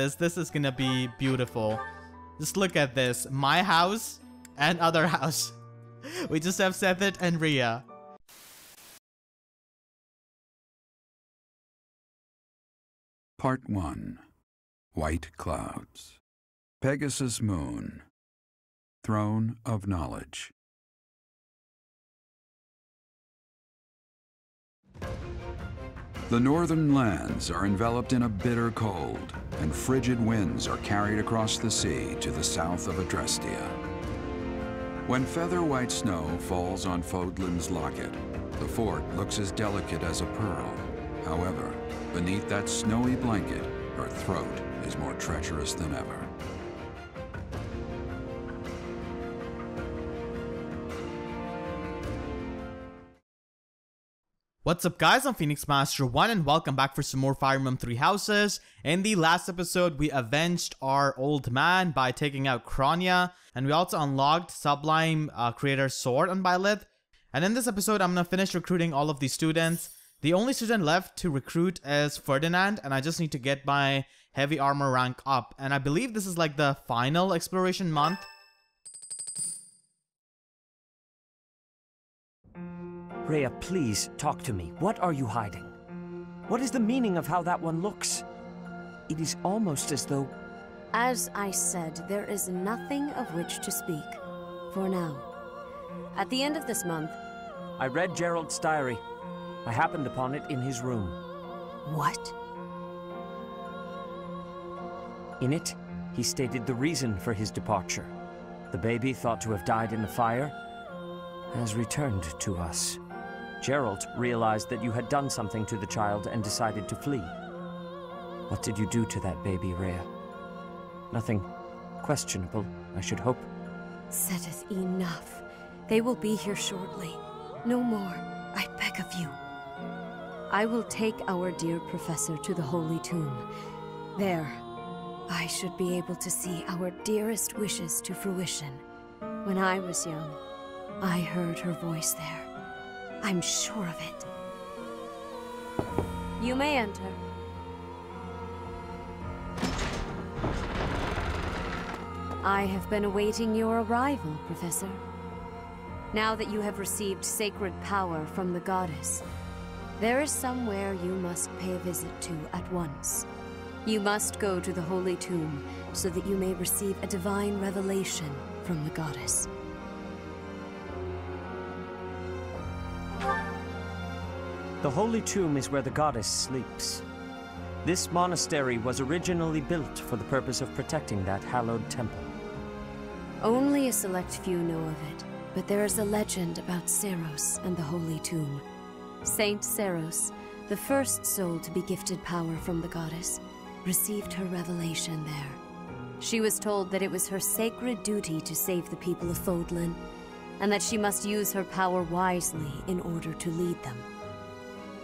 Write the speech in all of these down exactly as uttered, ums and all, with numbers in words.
This, this is gonna be beautiful. Just look at this. My house and other house. We just have Sethit and Rhea. Part one. White Clouds. Pegasus Moon. Throne of Knowledge. The northern lands are enveloped in a bitter cold, and frigid winds are carried across the sea to the south of Adrestia. When feather-white snow falls on Fodlan's locket, the fort looks as delicate as a pearl. However, beneath that snowy blanket, her throat is more treacherous than ever. What's up guys, I'm Phoenix Master one and welcome back for some more Fire Emblem Three Houses. In the last episode, we avenged our old man by taking out Kronya, and we also unlocked Sublime uh, Creator's Sword on Byleth. And in this episode, I'm gonna finish recruiting all of the students. The only student left to recruit is Ferdinand, and I just need to get my Heavy Armor rank up. And I believe this is like the final exploration month. Rhea, please, talk to me. What are you hiding? What is the meaning of how that one looks? It is almost as though... As I said, there is nothing of which to speak. For now. At the end of this month... I read Jeralt's diary. I happened upon it in his room. What? In it, he stated the reason for his departure. The baby thought to have died in the fire has returned to us. Jeralt realized that you had done something to the child and decided to flee. What did you do to that baby, Rhea? Nothing questionable, I should hope. Sethith, enough. They will be here shortly. No more, I beg of you. I will take our dear professor to the Holy Tomb. There, I should be able to see our dearest wishes to fruition. When I was young, I heard her voice there. I'm sure of it. You may enter. I have been awaiting your arrival, Professor. Now that you have received sacred power from the goddess, there is somewhere you must pay a visit to at once. You must go to the Holy Tomb so that you may receive a divine revelation from the goddess. The Holy Tomb is where the goddess sleeps. This monastery was originally built for the purpose of protecting that hallowed temple. Only a select few know of it, but there is a legend about Seiros and the Holy Tomb. Saint Seiros, the first soul to be gifted power from the goddess, received her revelation there. She was told that it was her sacred duty to save the people of Fodlan, and that she must use her power wisely in order to lead them.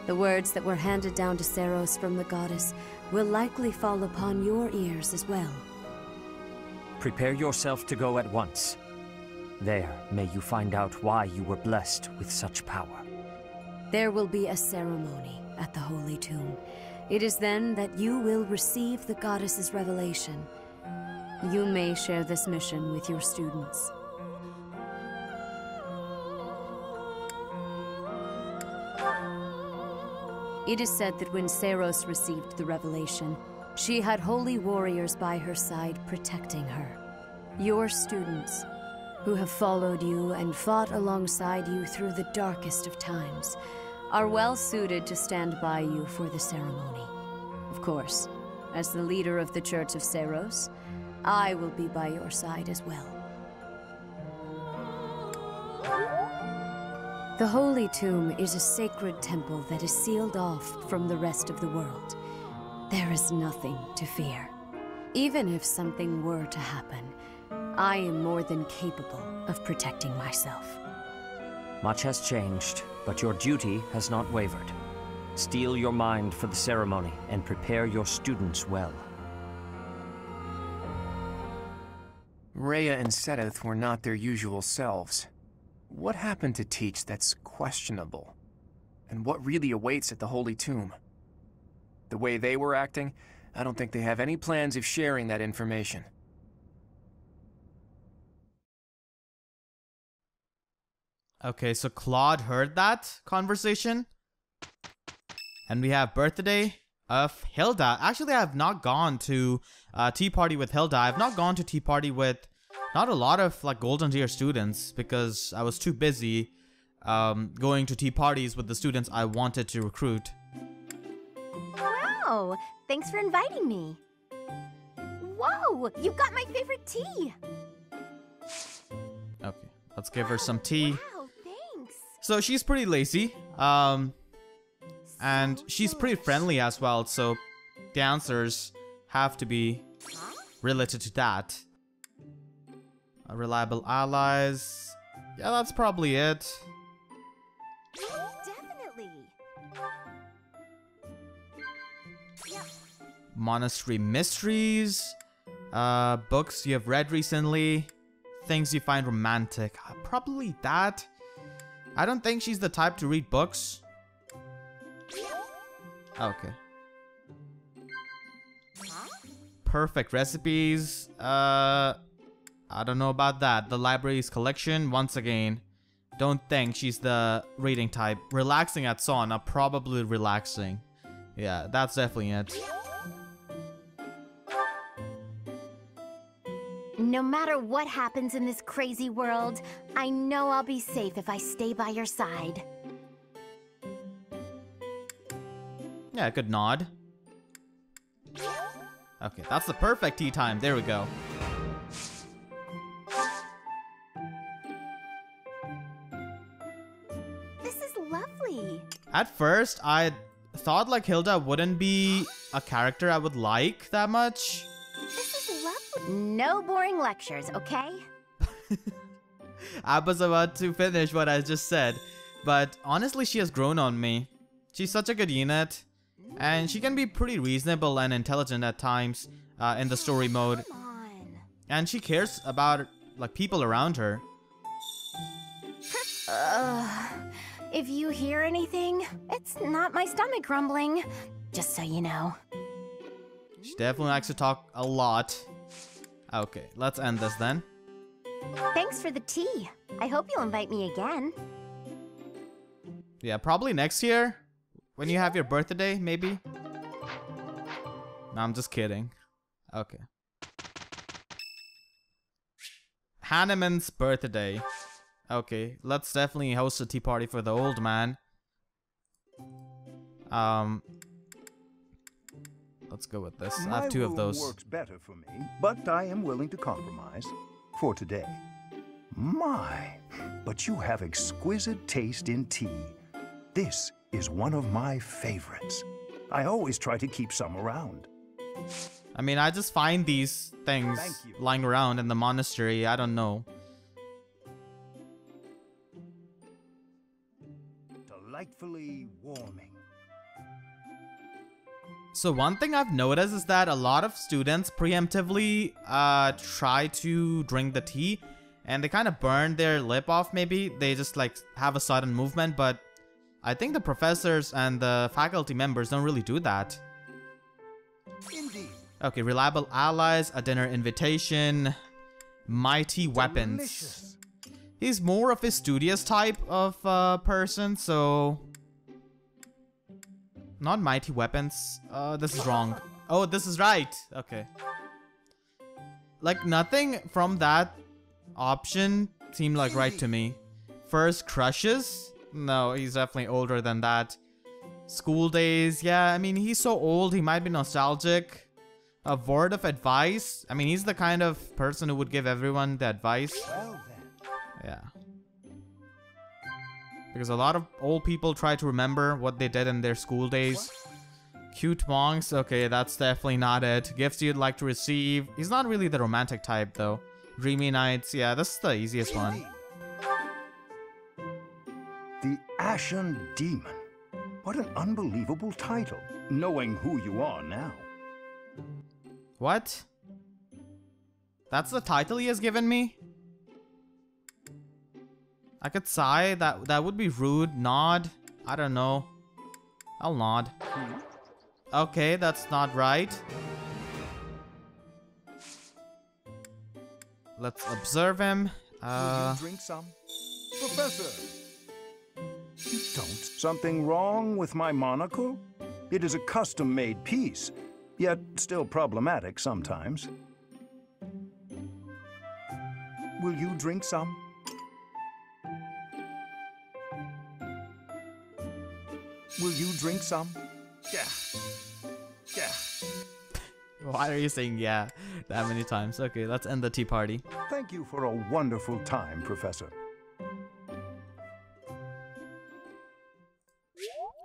The words that were handed down to Seiros from the goddess will likely fall upon your ears as well. Prepare yourself to go at once. There may you find out why you were blessed with such power. There will be a ceremony at the Holy Tomb. It is then that you will receive the goddess's revelation. You may share this mission with your students. It is said that when Seiros received the revelation, she had holy warriors by her side protecting her. Your students, who have followed you and fought alongside you through the darkest of times, are well suited to stand by you for the ceremony. Of course, as the leader of the Church of Seiros, I will be by your side as well. The Holy Tomb is a sacred temple that is sealed off from the rest of the world. There is nothing to fear. Even if something were to happen, I am more than capable of protecting myself. Much has changed, but your duty has not wavered. Steel your mind for the ceremony and prepare your students well. Rhea and Sethith were not their usual selves. What happened to teach that's questionable? And what really awaits at the Holy Tomb? The way they were acting, I don't think they have any plans of sharing that information. Okay, so Claude heard that conversation. And we have birthday of Hilda. Actually, I have not gone to uh, Tea Party with Hilda. I have not gone to Tea Party with not a lot of like Golden Deer students because I was too busy um, going to tea parties with the students I wanted to recruit. Wow, thanks for inviting me. Whoa, you got my favorite tea. Okay, let's give her some tea. Wow, thanks. So she's pretty lazy. Um... And she's pretty friendly as well, so the answers have to be related to that. Uh, reliable allies. Yeah, that's probably it. Definitely. Monastery mysteries. Uh, books you have read recently. Things you find romantic. Uh, probably that. I don't think she's the type to read books. Okay. Perfect recipes. Uh, I don't know about that. The library's collection, once again. Don't think she's the reading type. Relaxing at sauna, probably relaxing. Yeah, that's definitely it. No matter what happens in this crazy world, I know I'll be safe if I stay by your side. Yeah, good nod. Okay, that's the perfect tea time. There we go. This is lovely. At first, I thought like Hilda wouldn't be a character I would like that much. This is lovely. No boring lectures, okay? I was about to finish what I just said, but honestly, she has grown on me. She's such a good unit. And she can be pretty reasonable and intelligent at times uh, in the story mode. Come on. And she cares about like people around her. Uh, if you hear anything, it's not my stomach rumbling. Just so you know. She definitely likes to talk a lot. Okay, let's end this then. Thanks for the tea. I hope you'll invite me again. Yeah, probably next year. When you have your birthday, maybe? No, I'm just kidding. Okay. Hanneman's birthday. Okay, let's definitely host a tea party for the old man. Um, let's go with this. I have two of those. My rule works better for me, but I am willing to compromise for today. My, but you have exquisite taste in tea. This is one of my favorites. I always try to keep some around. I mean, I just find these things lying around in the monastery. I don't know. Delightfully warming. So one thing I've noticed is that a lot of students preemptively uh, try to drink the tea. And they kind of burn their lip off maybe. They just like have a sudden movement, but I think the professors and the faculty members don't really do that. Indeed. Okay, reliable allies, a dinner invitation, mighty weapons. Delicious. He's more of a studious type of uh, person, so... Not mighty weapons. Uh, this is wrong. Oh, this is right. Okay. Like, nothing from that option seemed like right to me. First crushes? No, he's definitely older than that. School days, yeah, I mean, he's so old, he might be nostalgic. A word of advice? I mean, he's the kind of person who would give everyone the advice. Well, then. Yeah. Because a lot of old people try to remember what they did in their school days. What? Cute monks? Okay, that's definitely not it. Gifts you'd like to receive? He's not really the romantic type, though. Dreamy nights? Yeah, that's the easiest one. The Ashen Demon. What an unbelievable title, knowing who you are now. What? That's the title he has given me? I could sigh. That that would be rude. Nod. I don't know. I'll nod. Okay, that's not right. Let's observe him. Uh... Will you drink some? Professor! You don't. Something wrong with my monocle? It is a custom-made piece, yet still problematic sometimes. Will you drink some? Will you drink some? Yeah. Yeah. Why are you saying yeah that many times? Okay, let's end the tea party. Thank you for a wonderful time, Professor.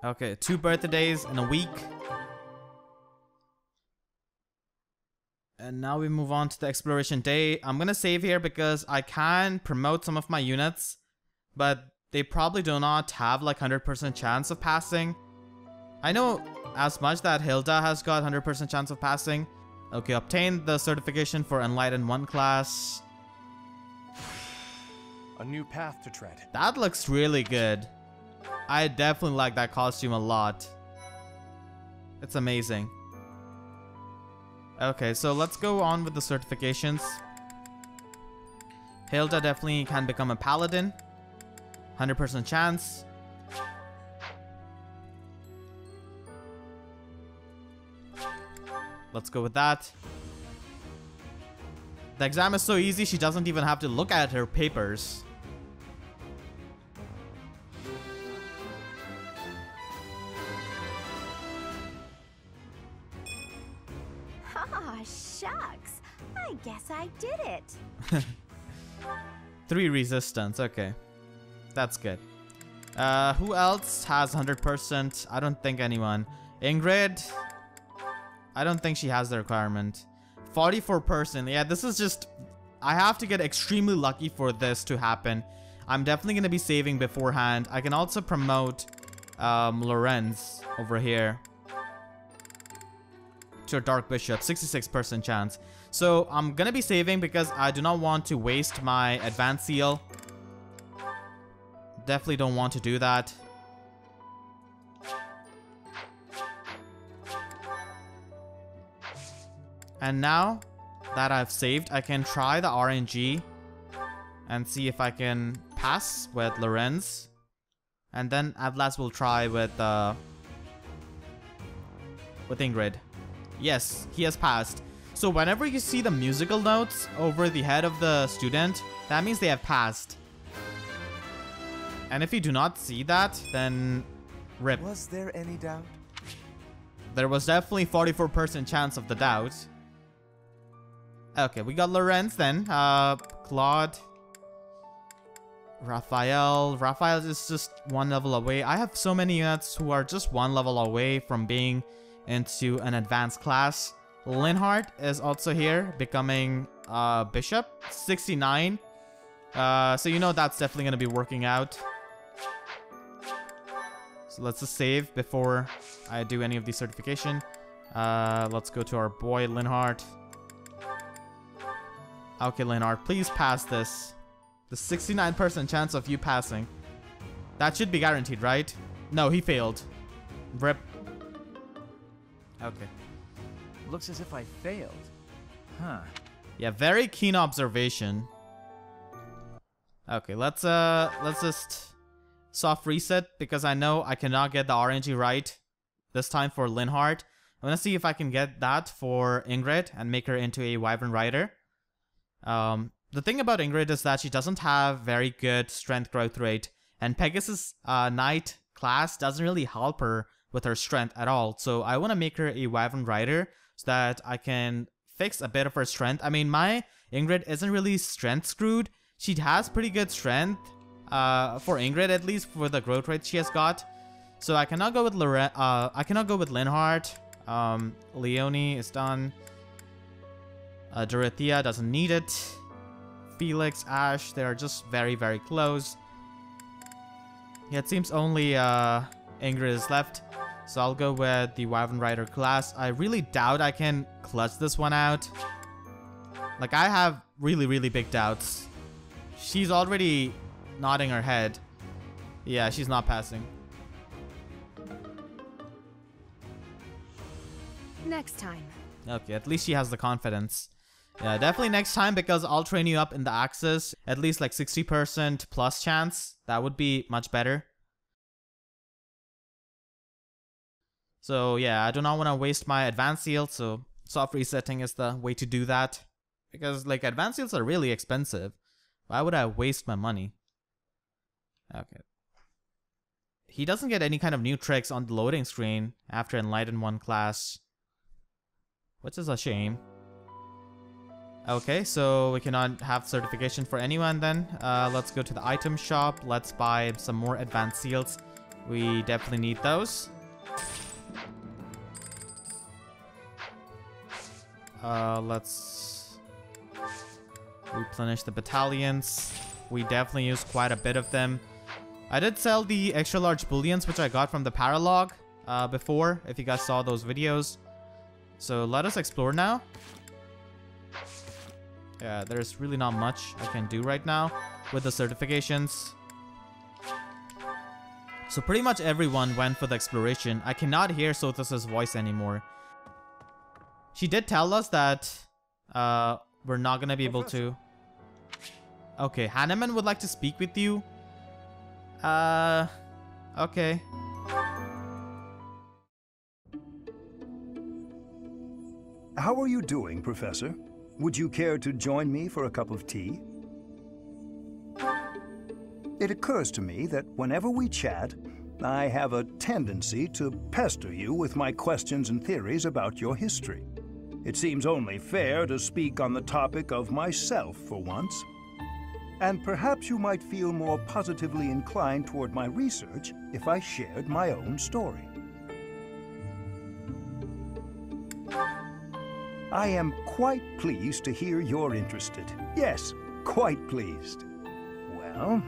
Okay, two birthdays in a week. And now we move on to the exploration day. I'm gonna save here because I can promote some of my units, but they probably do not have like one hundred percent chance of passing. I know as much that Hilda has got one hundred percent chance of passing. Okay, obtain the certification for Enlightened one class. A new path to tread. That looks really good. I definitely like that costume a lot. It's amazing. Okay, so let's go on with the certifications. Hilda definitely can become a paladin. one hundred percent chance. Let's go with that. The exam is so easy, she doesn't even have to look at her papers. Ah, shucks. I guess I did it. Three resistance, okay. That's good. Uh, who else has one hundred percent? I don't think anyone. Ingrid? I don't think she has the requirement. forty-four percent. Yeah, this is just... I have to get extremely lucky for this to happen. I'm definitely going to be saving beforehand. I can also promote um, Lorenz over here to a Dark Bishop. sixty-six percent chance. So I'm going to be saving because I do not want to waste my Advanced Seal. Definitely don't want to do that. And now that I've saved, I can try the R N G and see if I can pass with Lorenz. And then at last we'll try with uh, with Ingrid. Yes, he has passed. So whenever you see the musical notes over the head of the student, that means they have passed. And if you do not see that, then rip. Was there any doubt? There was definitely forty-four percent chance of the doubt. Okay, we got Lorenz then. Uh, Claude. Raphael. Raphael is just one level away. I have so many units who are just one level away from being into an advanced class. Linhardt is also here, becoming a bishop. sixty-nine. Uh, so you know that's definitely going to be working out. So let's just save before I do any of the certification. Uh, let's go to our boy Linhardt. Okay, Linhardt, please pass this. The sixty-nine percent chance of you passing. That should be guaranteed, right? No, he failed. Rip. Okay. Looks as if I failed. Huh. Yeah, very keen observation. Okay, let's uh, let's just soft reset because I know I cannot get the R N G right this time for Linhardt. I'm gonna see if I can get that for Ingrid and make her into a Wyvern Rider. Um, the thing about Ingrid is that she doesn't have very good strength growth rate, and Pegasus uh, Knight class doesn't really help her with her strength at all. So I want to make her a Wyvern Rider so that I can fix a bit of her strength. I mean, my Ingrid isn't really strength screwed. She has pretty good strength, uh, for Ingrid at least, for the growth rate she has got. So I cannot go with Loren. Uh, I cannot go with Linhardt. Um, Leonie is done. Uh, Dorothea doesn't need it. Felix, Ashe, they are just very, very close. Yeah, it seems only uh, Ingrid is left. So I'll go with the Wyvern Rider class. I really doubt I can clutch this one out. Like, I have really, really big doubts. She's already nodding her head. Yeah, she's not passing. Next time. Okay, at least she has the confidence. Yeah, definitely next time, because I'll train you up in the axes. At least like sixty percent plus chance. That would be much better. So yeah, I do not want to waste my advanced heal, so soft resetting is the way to do that. Because like advanced heals are really expensive. Why would I waste my money? Okay. He doesn't get any kind of new tricks on the loading screen after Enlighten one class, which is a shame. Okay, so we cannot have certification for anyone then. Uh, let's go to the item shop. Let's buy some more advanced seals. We definitely need those. Uh, let's replenish the battalions. We definitely use quite a bit of them. I did sell the extra large bullions, which I got from the paralog uh, before, if you guys saw those videos. So let us explore now. Yeah, there's really not much I can do right now with the certifications. So pretty much everyone went for the exploration. I cannot hear Sothas's voice anymore. She did tell us that uh, we're not gonna be able to... Okay, Hanneman would like to speak with you. Uh, okay. How are you doing, Professor? Would you care to join me for a cup of tea? It occurs to me that whenever we chat, I have a tendency to pester you with my questions and theories about your history. It seems only fair to speak on the topic of myself for once. And perhaps you might feel more positively inclined toward my research if I shared my own story. I am quite pleased to hear you're interested. Yes, quite pleased. Well,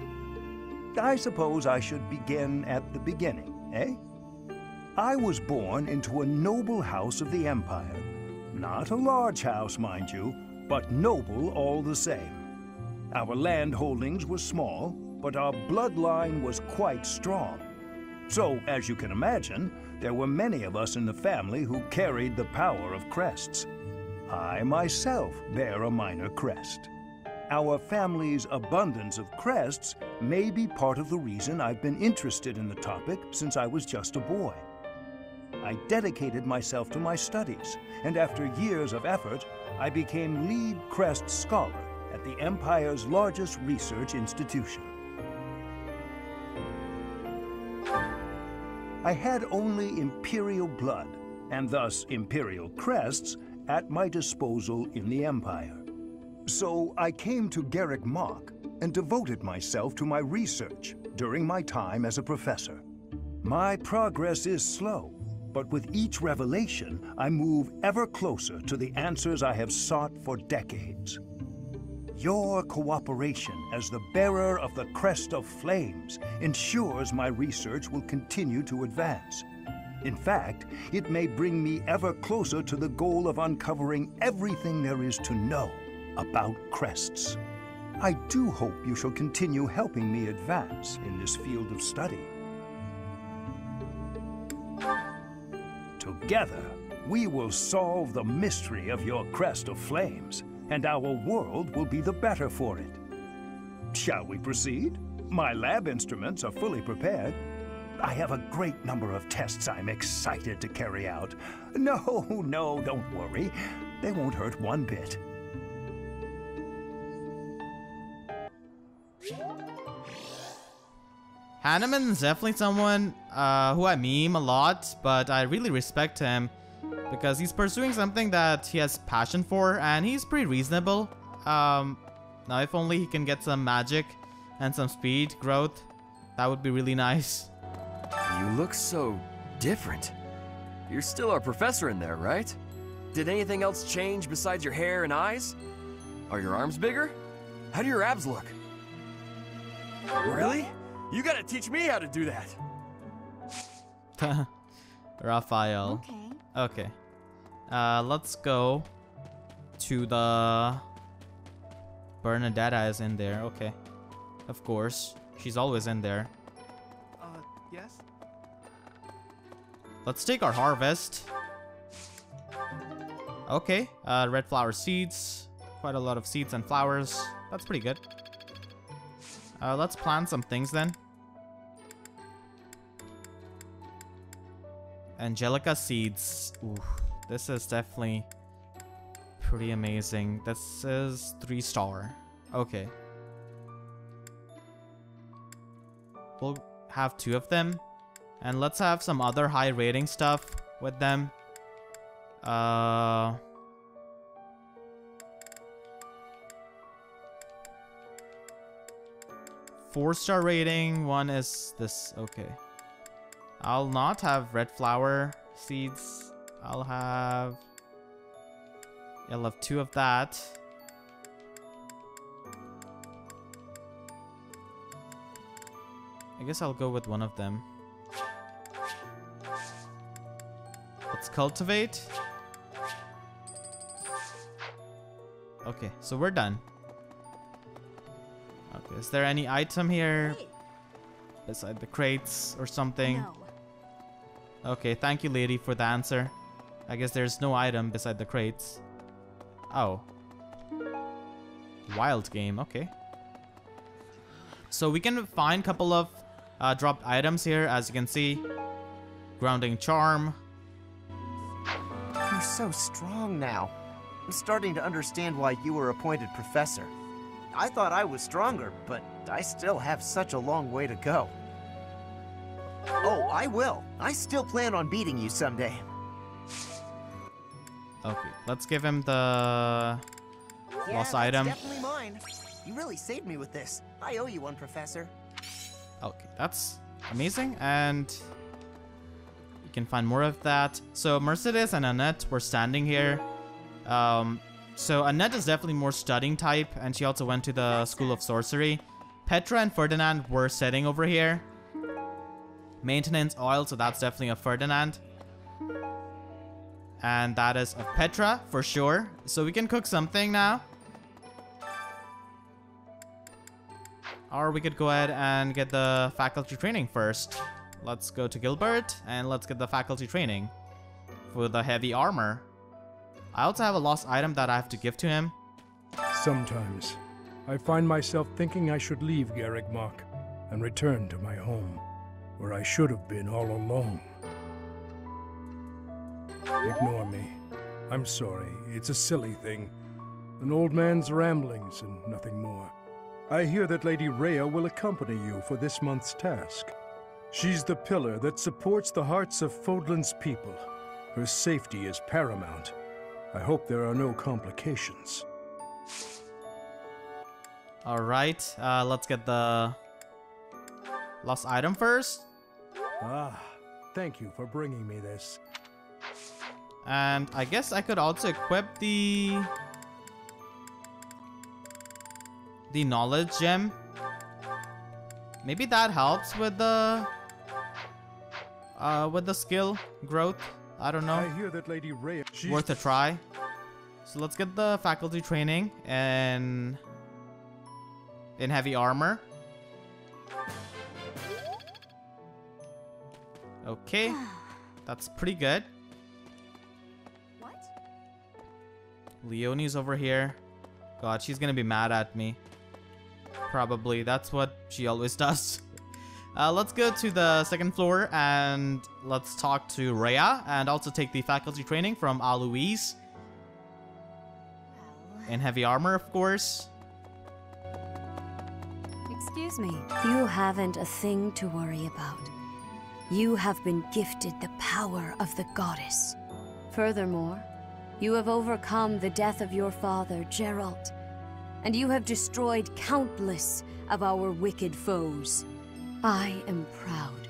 I suppose I should begin at the beginning, eh? I was born into a noble house of the Empire. Not a large house, mind you, but noble all the same. Our land holdings were small, but our bloodline was quite strong. So, as you can imagine, there were many of us in the family who carried the power of crests. I myself bear a minor crest. Our family's abundance of crests may be part of the reason I've been interested in the topic since I was just a boy. I dedicated myself to my studies, and after years of effort, I became lead crest scholar at the Empire's largest research institution. I had only Imperial blood, and thus Imperial crests, at my disposal in the Empire. So I came to Garreg Mach and devoted myself to my research during my time as a professor. My progress is slow, but with each revelation, I move ever closer to the answers I have sought for decades. Your cooperation as the bearer of the Crest of Flames ensures my research will continue to advance. In fact, it may bring me ever closer to the goal of uncovering everything there is to know about crests. I do hope you shall continue helping me advance in this field of study. Together, we will solve the mystery of your Crest of Flames, and our world will be the better for it. Shall we proceed? My lab instruments are fully prepared. I have a great number of tests I'm excited to carry out. No, no, don't worry. They won't hurt one bit. Hanneman is definitely someone uh, who I meme a lot, but I really respect him because he's pursuing something that he has passion for, and he's pretty reasonable. Um, now, if only he can get some magic and some speed growth, that would be really nice. You look so different. You're still our professor in there, right? Did anything else change besides your hair and eyes? Are your arms bigger? How do your abs look? Really? You gotta teach me how to do that. Raphael. Okay. Okay. Uh, let's go to the... Bernadetta is in there. Okay. Of course. She's always in there. Uh, yes? Let's take our harvest. Okay, uh, red flower seeds. Quite a lot of seeds and flowers. That's pretty good. Uh, let's plant some things then. Angelica seeds. Ooh, this is definitely pretty amazing. This is three star. Okay. We'll have two of them. And let's have some other high rating stuff with them. Uh... Four star rating. One is this. Okay. I'll not have red flower seeds. I'll have... I'll have two of that. I guess I'll go with one of them. Let's cultivate. Okay, so we're done. Okay, is there any item here beside the crates or something? No. Okay, thank you, lady, for the answer. I guess there's no item beside the crates. Oh. Wild game, okay. So we can find a couple of uh, dropped items here, as you can see. Grounding charm. You're so strong now. I'm starting to understand why you were appointed professor. I thought I was stronger, but I still have such a long way to go. Oh, I will. I still plan on beating you someday. Okay, let's give him the yeah, lost item. Definitely mine. You really saved me with this. I owe you one, Professor. Okay, that's amazing, and you can find more of that. So Mercedes and Annette were standing here. Um, so Annette is definitely more studying type, and she also went to the School of Sorcery. Petra and Ferdinand were sitting over here. Maintenance oil, so that's definitely a Ferdinand. And that is a Petra, for sure. So we can cook something now. Or we could go ahead and get the faculty training first. Let's go to Gilbert, and let's get the faculty training. For the heavy armor. I also have a lost item that I have to give to him. Sometimes, I find myself thinking I should leave Garreg Mach and return to my home, where I should have been all along. Ignore me. I'm sorry. It's a silly thing. An old man's ramblings and nothing more. I hear that Lady Rhea will accompany you for this month's task. She's the pillar that supports the hearts of Fodlan's people. Her safety is paramount. I hope there are no complications. Alright, uh, let's get the lost item first. Ah, thank you for bringing me this. And I guess I could also equip the the knowledge gem. Maybe that helps with the uh, with the skill growth. I don't know. I hear that Lady Rhea, worth a try. So let's get the faculty training and in heavy armor. Okay, that's pretty good. Leonie's over here. God, she's gonna be mad at me. Probably. That's what she always does. Uh, let's go to the second floor and let's talk to Rhea and also take the faculty training from Alois. In heavy armor, of course. Excuse me. You haven't a thing to worry about. You have been gifted the power of the goddess. Furthermore, you have overcome the death of your father, Jeralt, and you have destroyed countless of our wicked foes. I am proud,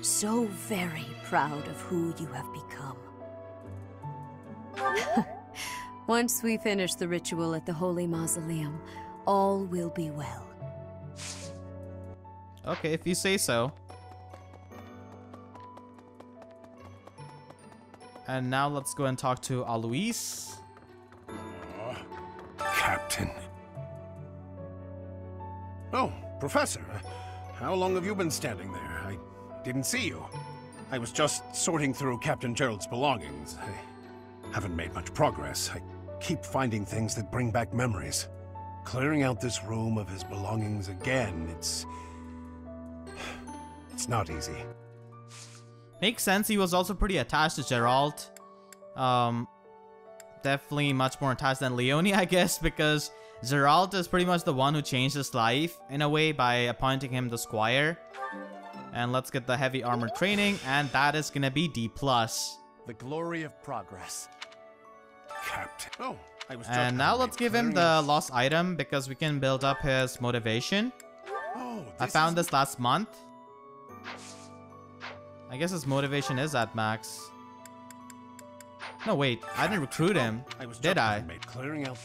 so very proud of who you have become. Once we finish the ritual at the Holy Mausoleum, all will be well. Okay, if you say so. And now let's go and talk to Alois. Uh, Captain. Oh, Professor. How long have you been standing there? I didn't see you. I was just sorting through Captain Jeralt's belongings. I Haven't made much progress. I keep finding things that bring back memories. Clearing out this room of his belongings again, it's... it's not easy. Makes sense. He was also pretty attached to Jeralt. Um, definitely much more attached than Leonie, I guess, because Jeralt is pretty much the one who changed his life, in a way, by appointing him the squire. And let's get the heavy armor training, and that is gonna be D plus. The glory of progress. Captain. Oh, I was and now let's give him the lost item, because we can build up his motivation. Oh, I found this last month. I guess his motivation is at max. No, wait. Captain. I didn't recruit him. Oh, I was Did I? Made clearing out.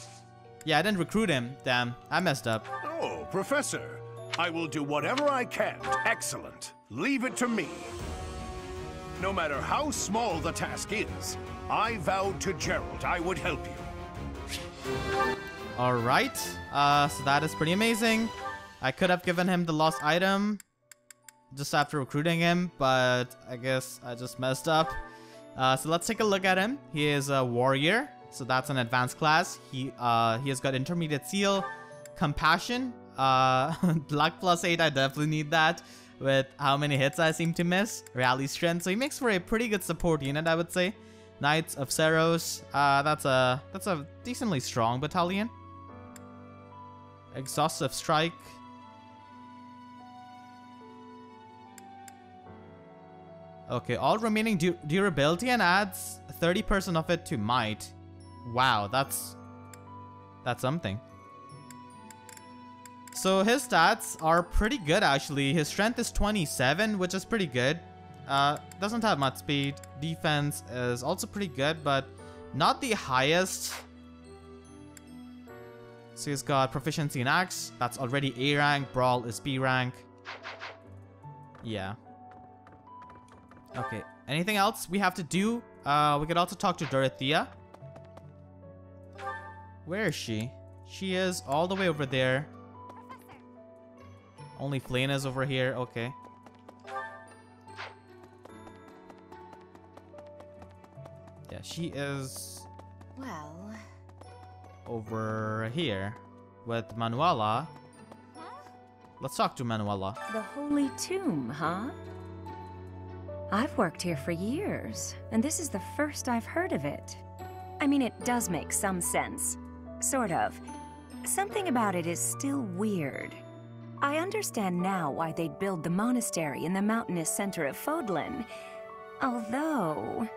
Yeah, I didn't recruit him. Damn, I messed up. Oh, Professor. I will do whatever I can. Excellent. Leave it to me. No matter how small the task is, I vowed to Jeralt I would help you. Alright. Uh, so that is pretty amazing. I could have given him the lost item just after recruiting him, but I guess I just messed up. Uh, so let's take a look at him. He is a warrior, so that's an advanced class. He uh, he has got intermediate seal, compassion, uh, luck plus eight. I definitely need that with how many hits I seem to miss. Rally strength, so he makes for a pretty good support unit, I would say. Knights of Seiros, uh, that's a that's a decently strong battalion. Exhaustive strike. Okay, all remaining du durability and adds thirty percent of it to might. Wow, that's... that's something. So his stats are pretty good, actually. His strength is twenty-seven, which is pretty good. Uh, doesn't have much speed. Defense is also pretty good, but not the highest. So he's got proficiency in axe. That's already A rank. Brawl is B rank. Yeah. Okay, anything else we have to do? Uh, we could also talk to Dorothea. Where is she? She is all the way over there. Only Flayn is over here, okay. Yeah, she is... well... over here with Manuela. Huh? Let's talk to Manuela. The Holy Tomb, huh? I've worked here for years, and this is the first I've heard of it. I mean, it does make some sense. Sort of. Something about it is still weird. I understand now why they'd build the monastery in the mountainous center of Fodlan. Although,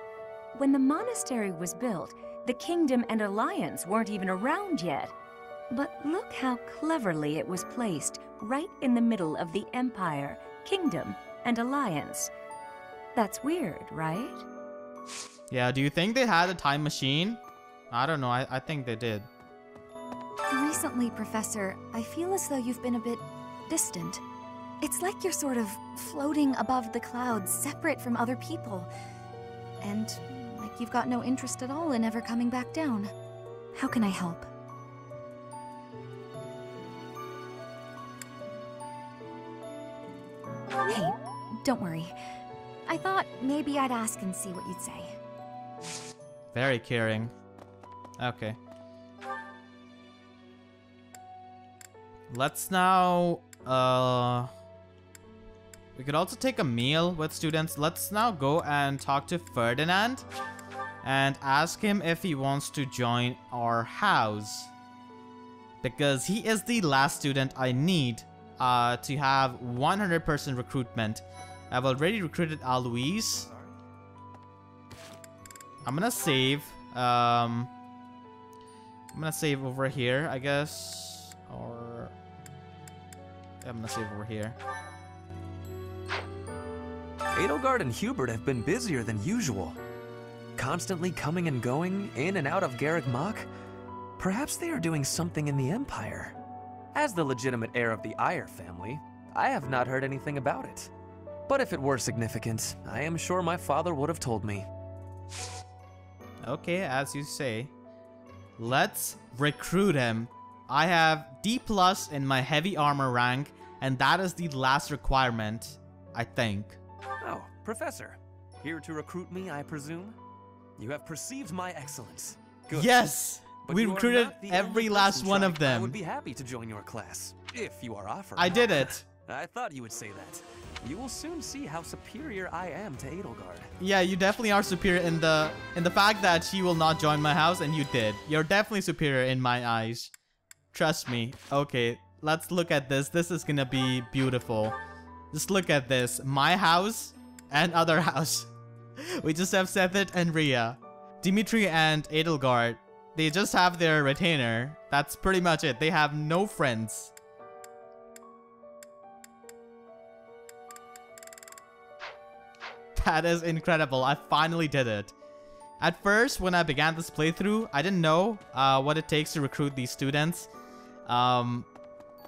when the monastery was built, the kingdom and alliance weren't even around yet. But look how cleverly it was placed right in the middle of the empire, kingdom, and alliance. That's weird, right? Yeah, do you think they had a time machine? I don't know, I, I think they did. Recently, Professor, I feel as though you've been a bit distant. It's like you're sort of floating above the clouds, separate from other people. And like you've got no interest at all in ever coming back down. How can I help? Hey, don't worry. I thought maybe I'd ask and see what you'd say. Very caring. Okay. Let's now... Uh, we could also take a meal with students. Let's now go and talk to Ferdinand and ask him if he wants to join our house. Because he is the last student I need uh, to have one hundred percent recruitment. I've already recruited Alois. I'm gonna save. Um, I'm gonna save over here, I guess. Or... I'm gonna save over here. Edelgard and Hubert have been busier than usual. Constantly coming and going, in and out of Garreg Mach. Perhaps they are doing something in the Empire. As the legitimate heir of the Eyre family, I have not heard anything about it. But if it were significant, I am sure my father would have told me. Okay, as you say. Let's recruit him. I have D plus in my heavy armor rank, and that is the last requirement, I think. Oh, Professor. Here to recruit me, I presume? You have perceived my excellence. Good. Yes! But we recruited every last one of them. I would be happy to join your class, if you are offered. I did it. I thought you would say that. You will soon see how superior I am to Edelgard. Yeah, you definitely are superior in the in the fact that she will not join my house, and you did. You're definitely superior in my eyes. Trust me. Okay, let's look at this. This is gonna be beautiful. Just look at this. My house and other house. We just have Sethit and Rhea. Dimitri and Edelgard. They just have their retainer. That's pretty much it. They have no friends. That is incredible. I finally did it. At first, when I began this playthrough, I didn't know uh, what it takes to recruit these students. Um,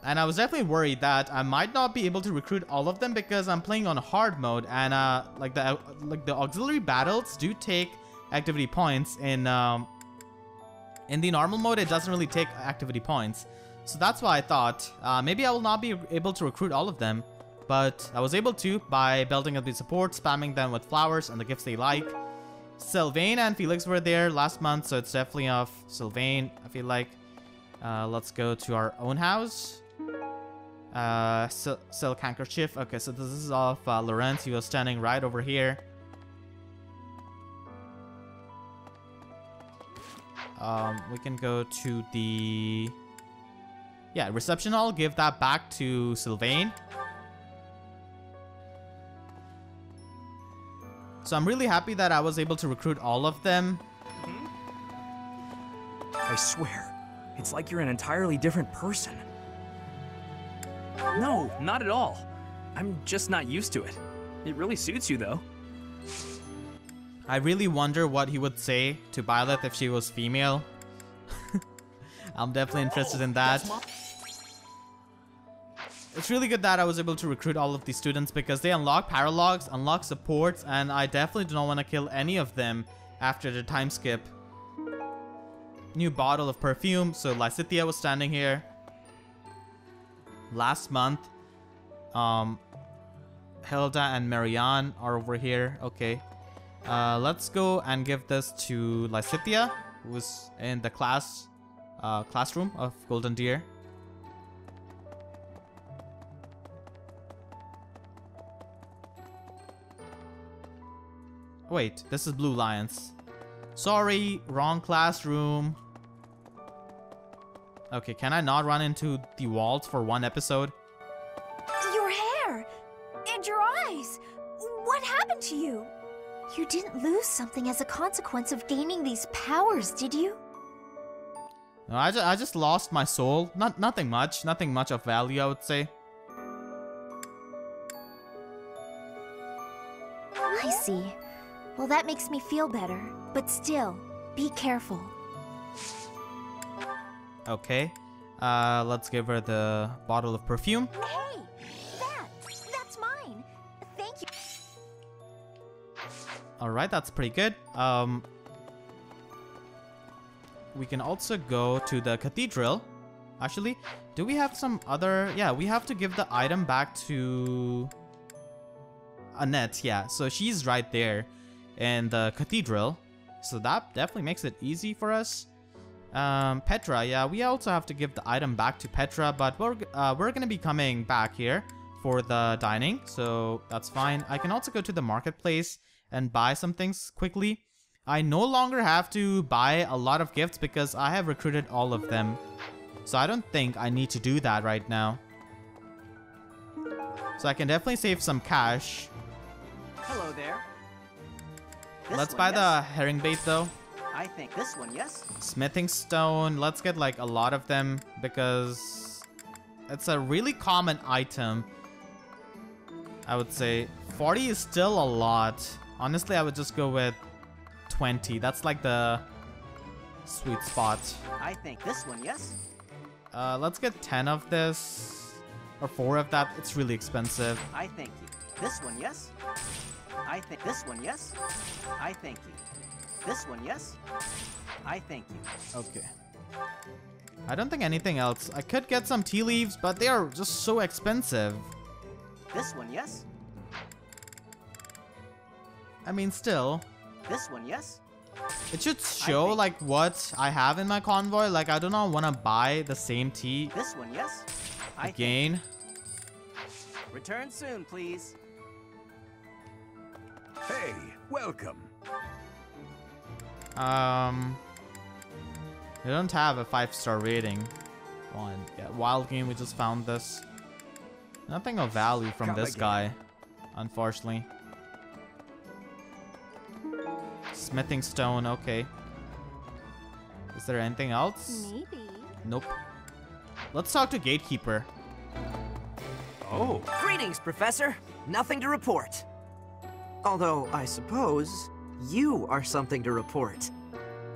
and I was definitely worried that I might not be able to recruit all of them because I'm playing on hard mode. And uh, like the like the auxiliary battles do take activity points in... Um, In the normal mode, it doesn't really take activity points. So that's why I thought, uh, maybe I will not be able to recruit all of them. But I was able to by building up the support, spamming them with flowers and the gifts they like. Sylvain and Felix were there last month, so it's definitely of Sylvain, I feel like. Uh, let's go to our own house. Uh, Silk Handkerchief. Okay, so this is of uh, Lorenz. He was standing right over here. Um, we can go to the... Yeah, reception hall. Give that back to Sylvain. So I'm really happy that I was able to recruit all of them. I swear, it's like you're an entirely different person. No, not at all. I'm just not used to it. It really suits you, though. I really wonder what he would say to Byleth if she was female. I'm definitely interested in that. It's really good that I was able to recruit all of these students because they unlock paralogs, unlock supports, and I definitely do not want to kill any of them after the time skip. New bottle of perfume. So Lysithea was standing here last month. Um, Hilda and Marianne are over here. Okay. Uh, let's go and give this to Lysithea, who's in the class uh, classroom of Golden Deer. Wait, this is Blue Lions. Sorry, wrong classroom. Okay, can I not run into the walls for one episode? Your hair and your eyes. What happened to you? You didn't lose something as a consequence of gaining these powers, did you? No, I, ju I just lost my soul. Not nothing much. Nothing much of value, I would say. I see. Well, that makes me feel better. But still, be careful. Okay. Uh, let's give her the bottle of perfume. Hey! Alright, that's pretty good. Um, we can also go to the cathedral. Actually, do we have some other... Yeah, we have to give the item back to... Annette, yeah. So she's right there in the cathedral. So that definitely makes it easy for us. Um, Petra, yeah. We also have to give the item back to Petra. But we're, uh, we're going to be coming back here for the dining. So that's fine. I can also go to the marketplace and buy some things quickly. I no longer have to buy a lot of gifts because I have recruited all of them. So I don't think I need to do that right now. So I can definitely save some cash. Hello there. This let's buy yes. the herring bait though. I think this one, yes. Smithing stone. Let's get like a lot of them because it's a really common item. I would say forty is still a lot. Honestly, I would just go with twenty. That's like the sweet spot. I think this one, yes. Uh, let's get ten of this or four of that. It's really expensive. I thank you. This one, yes. I think this one, yes. I thank you. This one, yes. I thank you. Okay. I don't think anything else. I could get some tea leaves, but they are just so expensive. This one, yes. I mean, still. This one, yes. It should show like what I have in my convoy. Like I do not want to buy the same tea. This one, yes. Again. I return soon, please. Hey, welcome. Um, they don't have a five-star rating. One yeah, wild game. We just found this. Nothing of value from Come this again. guy, unfortunately. Smithing stone, okay. Is there anything else? Maybe. Nope. Let's talk to Gatekeeper. Oh. Greetings, Professor. Nothing to report. Although, I suppose, you are something to report.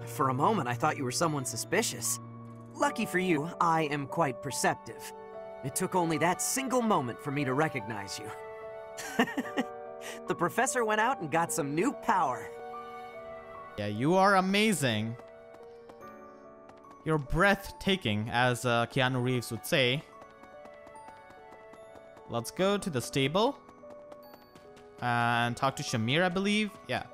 For a moment, I thought you were someone suspicious. Lucky for you, I am quite perceptive. It took only that single moment for me to recognize you. The Professor went out and got some new power. Yeah, you are amazing. You're breathtaking, as uh, Keanu Reeves would say. Let's go to the stable. And talk to Shamir, I believe. Yeah.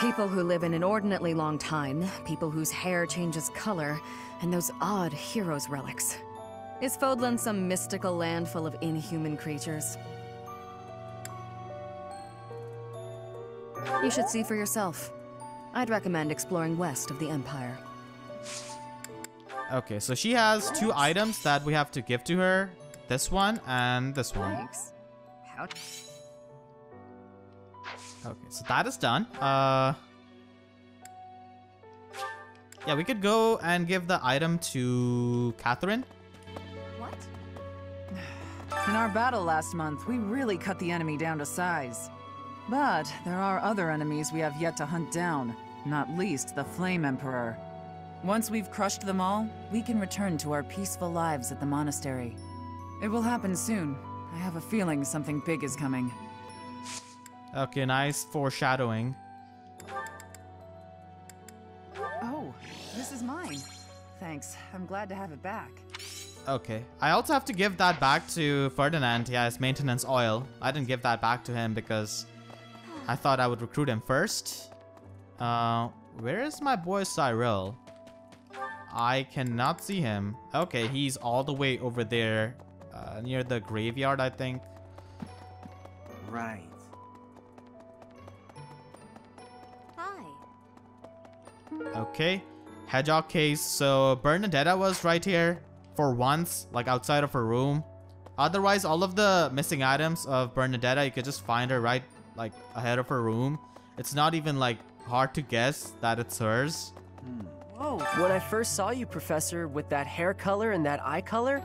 People who live an inordinately long time, people whose hair changes color, and those odd heroes' relics. Is Fodlan some mystical land full of inhuman creatures? You should see for yourself. I'd recommend exploring west of the Empire. Okay, so she has two items that we have to give to her. This one and this one. Okay, so that is done. Uh, yeah, we could go and give the item to Catherine. What? In our battle last month, we really cut the enemy down to size. But there are other enemies we have yet to hunt down, not least the Flame Emperor. Once we've crushed them all, we can return to our peaceful lives at the monastery. It will happen soon. I have a feeling something big is coming. Okay, nice foreshadowing. Oh, this is mine. Thanks. I'm glad to have it back. Okay. I also have to give that back to Ferdinand. Yeah, his maintenance oil. I didn't give that back to him because I thought I would recruit him first. Uh, where is my boy Cyril? I cannot see him. Okay, he's all the way over there, uh, near the graveyard, I think. Right. Hi. Okay, hedgehog case. So Bernadetta was right here for once, like outside of her room. Otherwise, all of the missing items of Bernadetta, you could just find her right like ahead of her room. It's not even like hard to guess that it's hers. Whoa. When I first saw you, Professor, with that hair color and that eye color,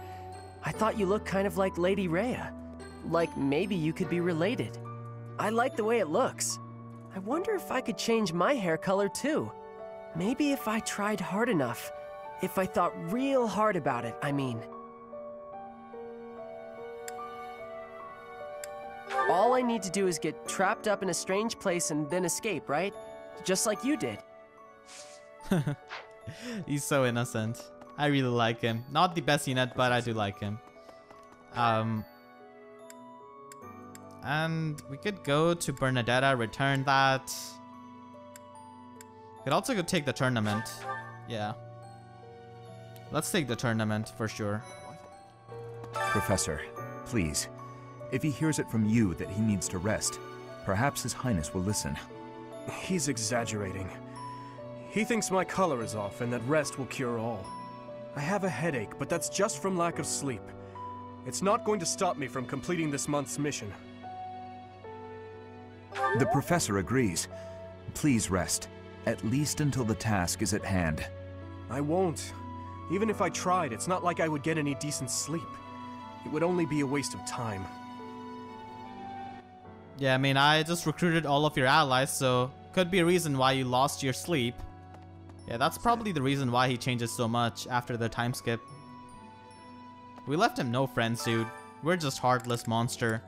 I thought you looked kind of like Lady Rhea. Like maybe you could be related. I like the way it looks. I wonder if I could change my hair color too. Maybe if I tried hard enough. If I thought real hard about it, I mean. All I need to do is get trapped up in a strange place and then escape, right? Just like you did. He's so innocent. I really like him. Not the best unit, but I do like him. Um, and we could go to Bernadetta, return that. We could also go take the tournament. Yeah. Let's take the tournament for sure. Professor, please. If he hears it from you that he needs to rest, perhaps His Highness will listen. He's exaggerating. He thinks my color is off and that rest will cure all. I have a headache, but that's just from lack of sleep. It's not going to stop me from completing this month's mission. The Professor agrees. Please rest, at least until the task is at hand. I won't. Even if I tried, it's not like I would get any decent sleep. It would only be a waste of time. Yeah, I mean, I just recruited all of your allies, so could be a reason why you lost your sleep. Yeah, that's probably the reason why he changes so much after the time skip. We left him no friends, dude. We're just heartless monster.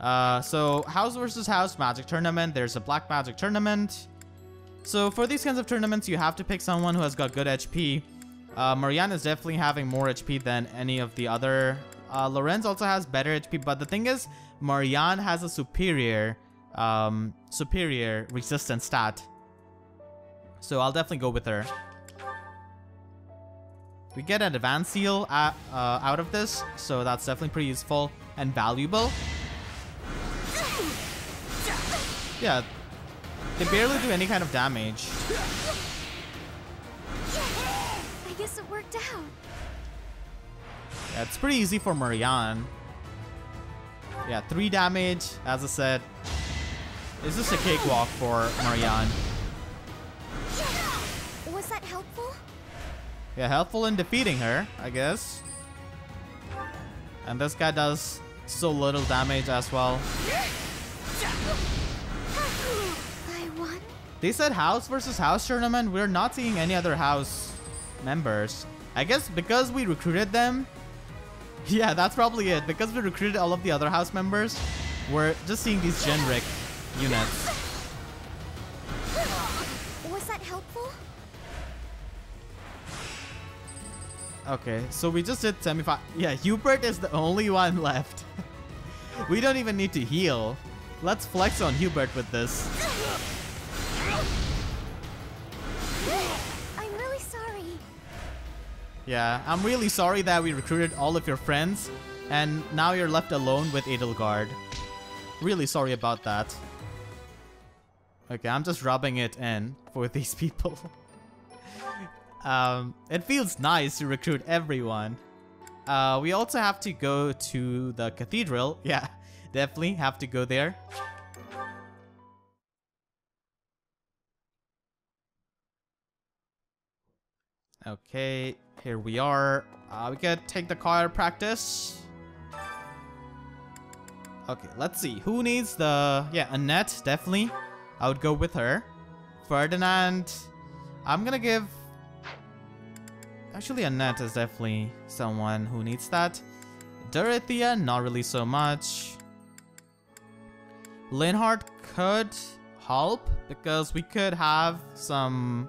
Uh, so, house versus house magic tournament. There's a black magic tournament. So, for these kinds of tournaments, you have to pick someone who has got good H P. Uh, Marianne is definitely having more H P than any of the other. Uh, Lorenz also has better H P, but the thing is, Marianne has a superior, um, superior resistance stat so I'll definitely go with her. We get an advanced seal at, uh, out of this, so that's definitely pretty useful and valuable. Yeah, they barely do any kind of damage. I guess it worked out. Yeah, it's pretty easy for Marianne. Yeah, three damage, as I said. It's just a cakewalk for Marianne. Was that helpful? Yeah, helpful in defeating her, I guess. And this guy does so little damage as well. I won. They said house versus house tournament. We're not seeing any other house members. I guess because we recruited them. Yeah, that's probably it. Because we recruited all of the other house members, we're just seeing these Genric units. Was that helpful? Okay, so we just did semi-fi- Yeah, Hubert is the only one left. We don't even need to heal. Let's flex on Hubert with this. I'm really sorry. Yeah, I'm really sorry that we recruited all of your friends, and now you're left alone with Edelgard. Really sorry about that. Okay, I'm just rubbing it in for these people. Um, it feels nice to recruit everyone. Uh, we also have to go to the cathedral. Yeah, definitely have to go there. Okay, here we are. Uh, we can take the choir practice. Okay, let's see. Who needs the... Yeah, Annette, definitely. I would go with her. Ferdinand. I'm gonna give... Actually, Annette is definitely someone who needs that. Dorothea, not really so much. Linhardt could help because we could have some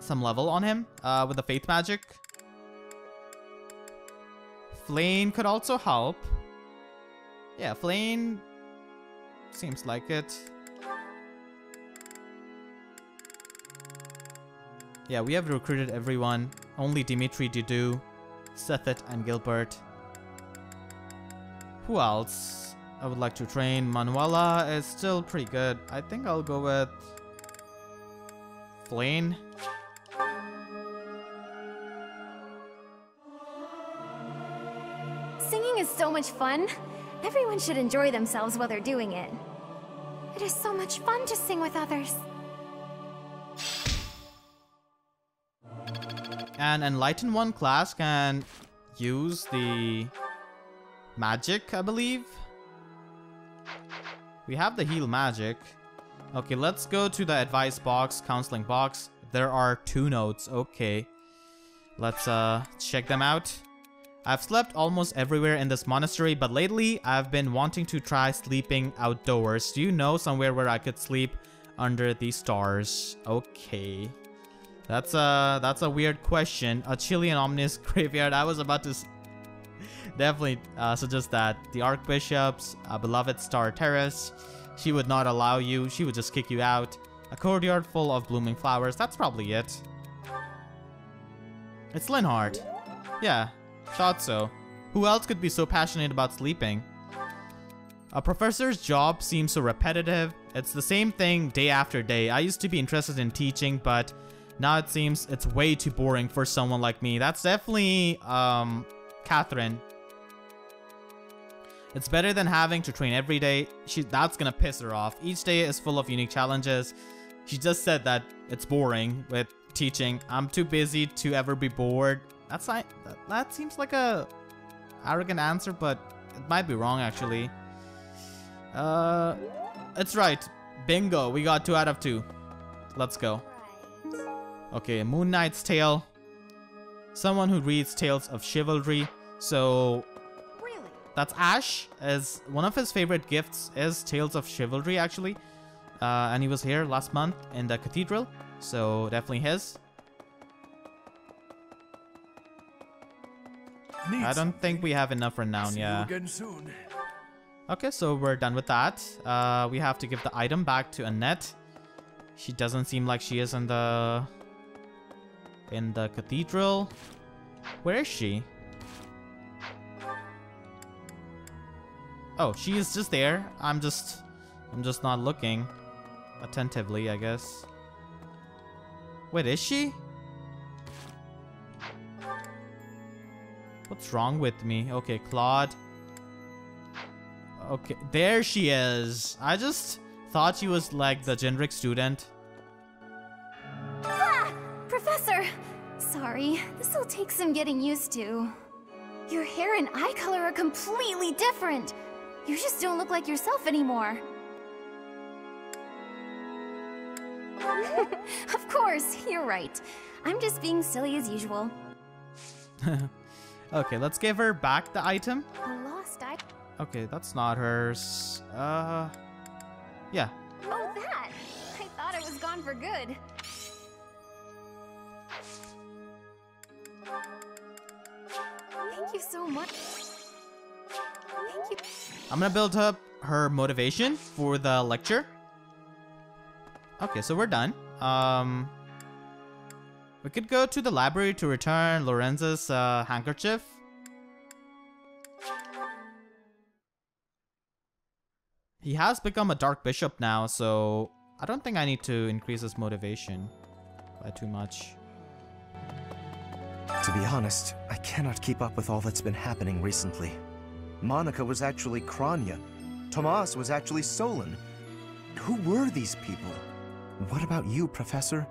some level on him uh, with the faith magic. Flayn could also help. Yeah, Flayn seems like it. Yeah, we have recruited everyone. Only Dimitri, Dudu, Sethet, and Gilbert. Who else? I would like to train. Manuela is still pretty good. I think I'll go with Flayn. Singing is so much fun. Everyone should enjoy themselves while they're doing it. It is so much fun to sing with others. An Enlightened One class can use the magic, I believe. We have the heal magic. Okay, let's go to the advice box, counseling box. There are two notes. Okay, let's uh, check them out. I've slept almost everywhere in this monastery, but lately I've been wanting to try sleeping outdoors. Do you know somewhere where I could sleep under the stars? Okay. That's a, that's a weird question. A chilly and ominous graveyard. I was about to s definitely uh, suggest that. The Archbishop's uh, beloved Star Terrace. She would not allow you. She would just kick you out. A courtyard full of blooming flowers. That's probably it. It's Linhardt. Yeah, thought so. Who else could be so passionate about sleeping? A professor's job seems so repetitive. It's the same thing day after day. I used to be interested in teaching, but... now it seems it's way too boring for someone like me. That's definitely um, Catherine. It's better than having to train every day. She, that's gonna piss her off. Each day is full of unique challenges. She just said that it's boring with teaching. I'm too busy to ever be bored. That's not, that, that seems like a arrogant answer, but it might be wrong actually. Uh, it's right. Bingo, we got two out of two. Let's go. Okay, Moon Knight's Tale. Someone who reads tales of chivalry. So, really? That's Ashe. Is one of his favorite gifts is tales of chivalry, actually. Uh, and he was here last month in the cathedral. So, definitely his. Needs. I don't think we have enough renown, yeah. Again soon. Okay, so we're done with that. Uh, we have to give the item back to Annette. She doesn't seem like she is in the... in the cathedral. Where is she? Oh, she is just there. I'm just... I'm just not looking attentively, I guess. Wait, is she? What's wrong with me? Okay, Claude. Okay, there she is. I just thought she was like the generic student. Ah, Professor! Sorry, this'll take some getting used to. Your hair and eye color are completely different. You just don't look like yourself anymore. Of course, you're right. I'm just being silly as usual. Okay, let's give her back the item. A lost item. Okay, that's not hers. Uh, yeah. Oh, that! I thought it was gone for good. Thank you so much. Thank you. I'm gonna build up her motivation for the lecture. Okay, so we're done. Um, we could go to the library to return Lorenza's uh, handkerchief. He has become a dark bishop now, so I don't think I need to increase his motivation by too much. To be honest, I cannot keep up with all that's been happening recently. Monica was actually Kranya. Tomas was actually Solon. Who were these people? What about you, Professor?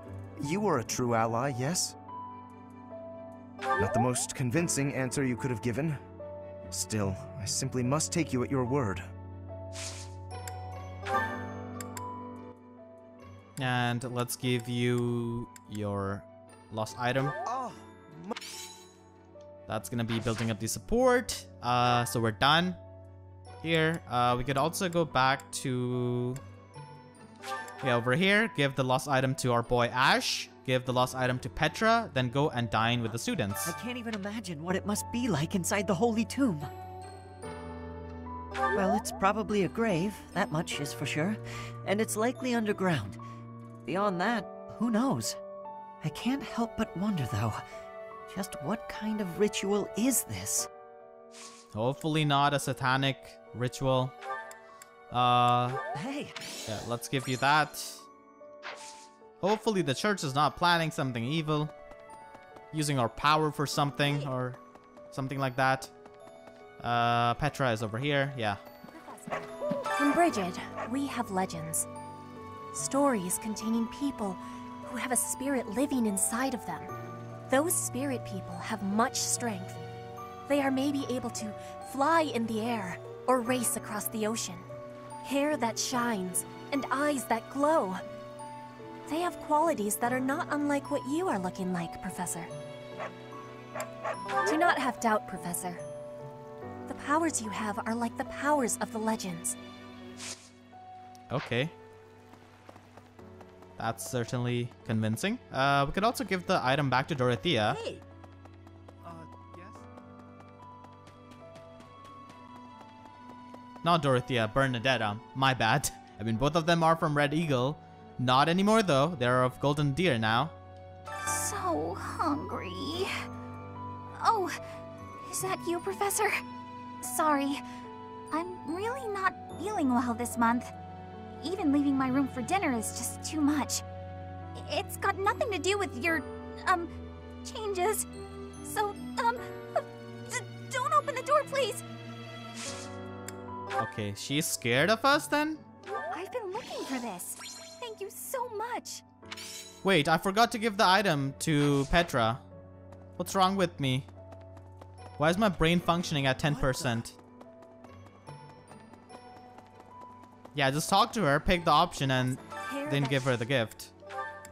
You are a true ally, yes? Not the most convincing answer you could have given. Still, I simply must take you at your word. And let's give you your lost item. That's gonna be building up the support. Uh, so we're done here. Uh, we could also go back to... Yeah, over here, give the lost item to our boy Ashe, give the lost item to Petra, then go and dine with the students. I can't even imagine what it must be like inside the Holy Tomb. Well, it's probably a grave, that much is for sure, and it's likely underground. Beyond that, who knows? I can't help but wonder, though, just what kind of ritual is this? Hopefully not a satanic ritual. Uh, hey. Yeah, let's give you that. Hopefully the church is not planning something evil, using our power for something or something like that. Uh, Petra is over here. Yeah. In Brigid, we have legends. Stories containing people who have a spirit living inside of them. Those spirit people have much strength. They are maybe able to fly in the air or race across the ocean. Hair that shines, and eyes that glow. They have qualities that are not unlike what you are looking like, Professor. Do not have doubt, Professor. The powers you have are like the powers of the legends. Okay. That's certainly convincing. Uh, we could also give the item back to Dorothea. Hey. Not Dorothea, Bernadetta. My bad. I mean, both of them are from Red Eagle. Not anymore, though. They're of Golden Deer now. So hungry. Oh, is that you, Professor? Sorry. I'm really not feeling well this month. Even leaving my room for dinner is just too much. It's got nothing to do with your, um, changes. So, um, don't open the door, please. Okay, she's scared of us then? I've been looking for this. Thank you so much. Wait, I forgot to give the item to Petra. What's wrong with me? Why is my brain functioning at ten percent? Yeah, just talk to her, pick the option, and then give her the gift.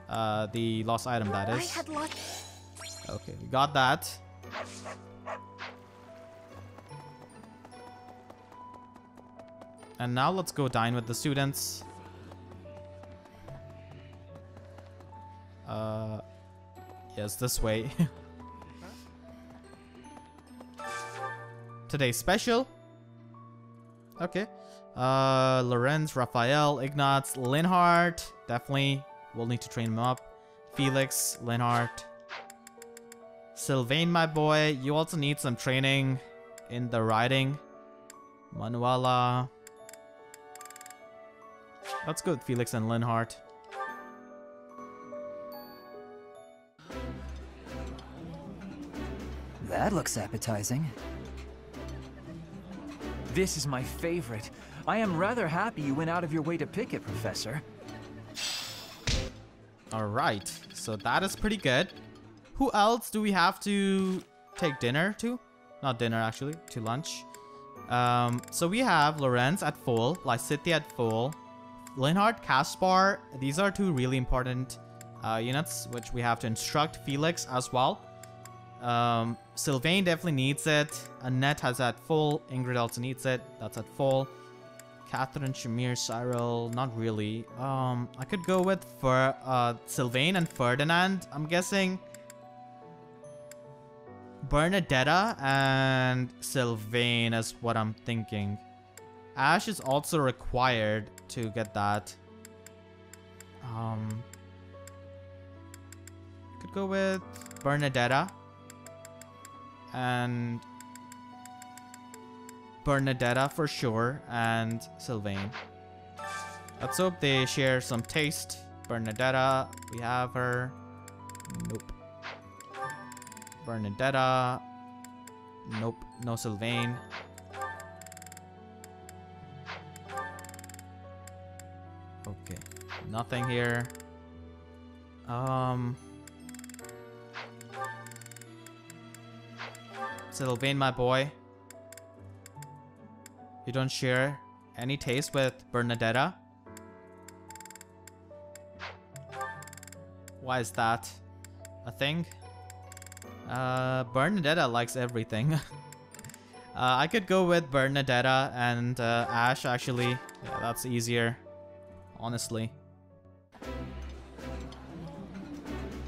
Uh, the lost item, that is. Okay, we got that. And now let's go dine with the students. Uh, yes, this way. Today's special. Okay. Uh, Lorenz, Raphael, Ignatz, Linhardt. Definitely We'll need to train him up. Felix, Linhardt. Sylvain, my boy, you also need some training in the riding. Manuela. That's good, Felix and Linhardt. That looks appetizing. This is my favorite. I am rather happy you went out of your way to pick it, Professor. Alright, so that is pretty good. Who else do we have to take dinner to? Not dinner, actually, to lunch. Um, so we have Lorenz at full, Lysithea at full, Linhardt, Caspar. These are two really important uh, units, which we have to instruct. Felix as well. Um, Sylvain definitely needs it. Annette has at full. Ingrid also needs it. That's at full. Catherine, Shamir, Cyril, not really. Um, I could go with Fer uh, Sylvain and Ferdinand, I'm guessing. Bernadetta and Sylvain is what I'm thinking. Ashe is also required to get that. Um, could go with Bernadetta. And Bernadetta for sure, and Sylvain. Let's hope they share some taste. Bernadetta, we have her. Nope. Bernadetta. Nope. No Sylvain. Okay. Nothing here. Um... Sylvain, my boy. You don't share any taste with Bernadetta? Why is that a thing? Uh, Bernadetta likes everything. uh, I could go with Bernadetta and uh, Ashe, actually. Yeah, that's easier, honestly.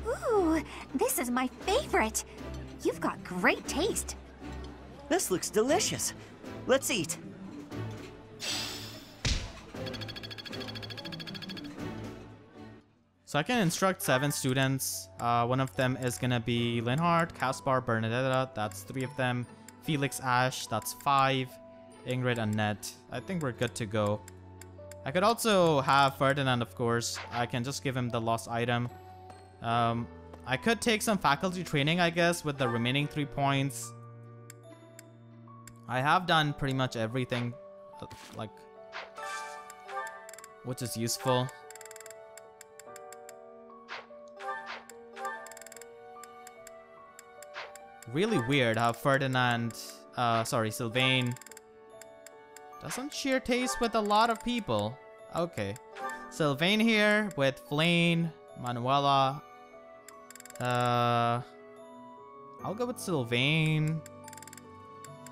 Ooh, this is my favorite. You've got great taste. This looks delicious. Let's eat. So I can instruct seven students. Uh, one of them is gonna be Linhardt, Caspar, Bernadetta. That's three of them. Felix, Ashe. That's five. Ingrid, Annette. I think we're good to go. I could also have Ferdinand, of course. I can just give him the lost item. Um... I could take some faculty training, I guess, with the remaining three points. I have done pretty much everything, like, which is useful. Really weird how Ferdinand, uh, sorry, Sylvain doesn't share taste with a lot of people. Okay. Sylvain here with Flayn, Manuela. Uh, I'll go with Sylvain.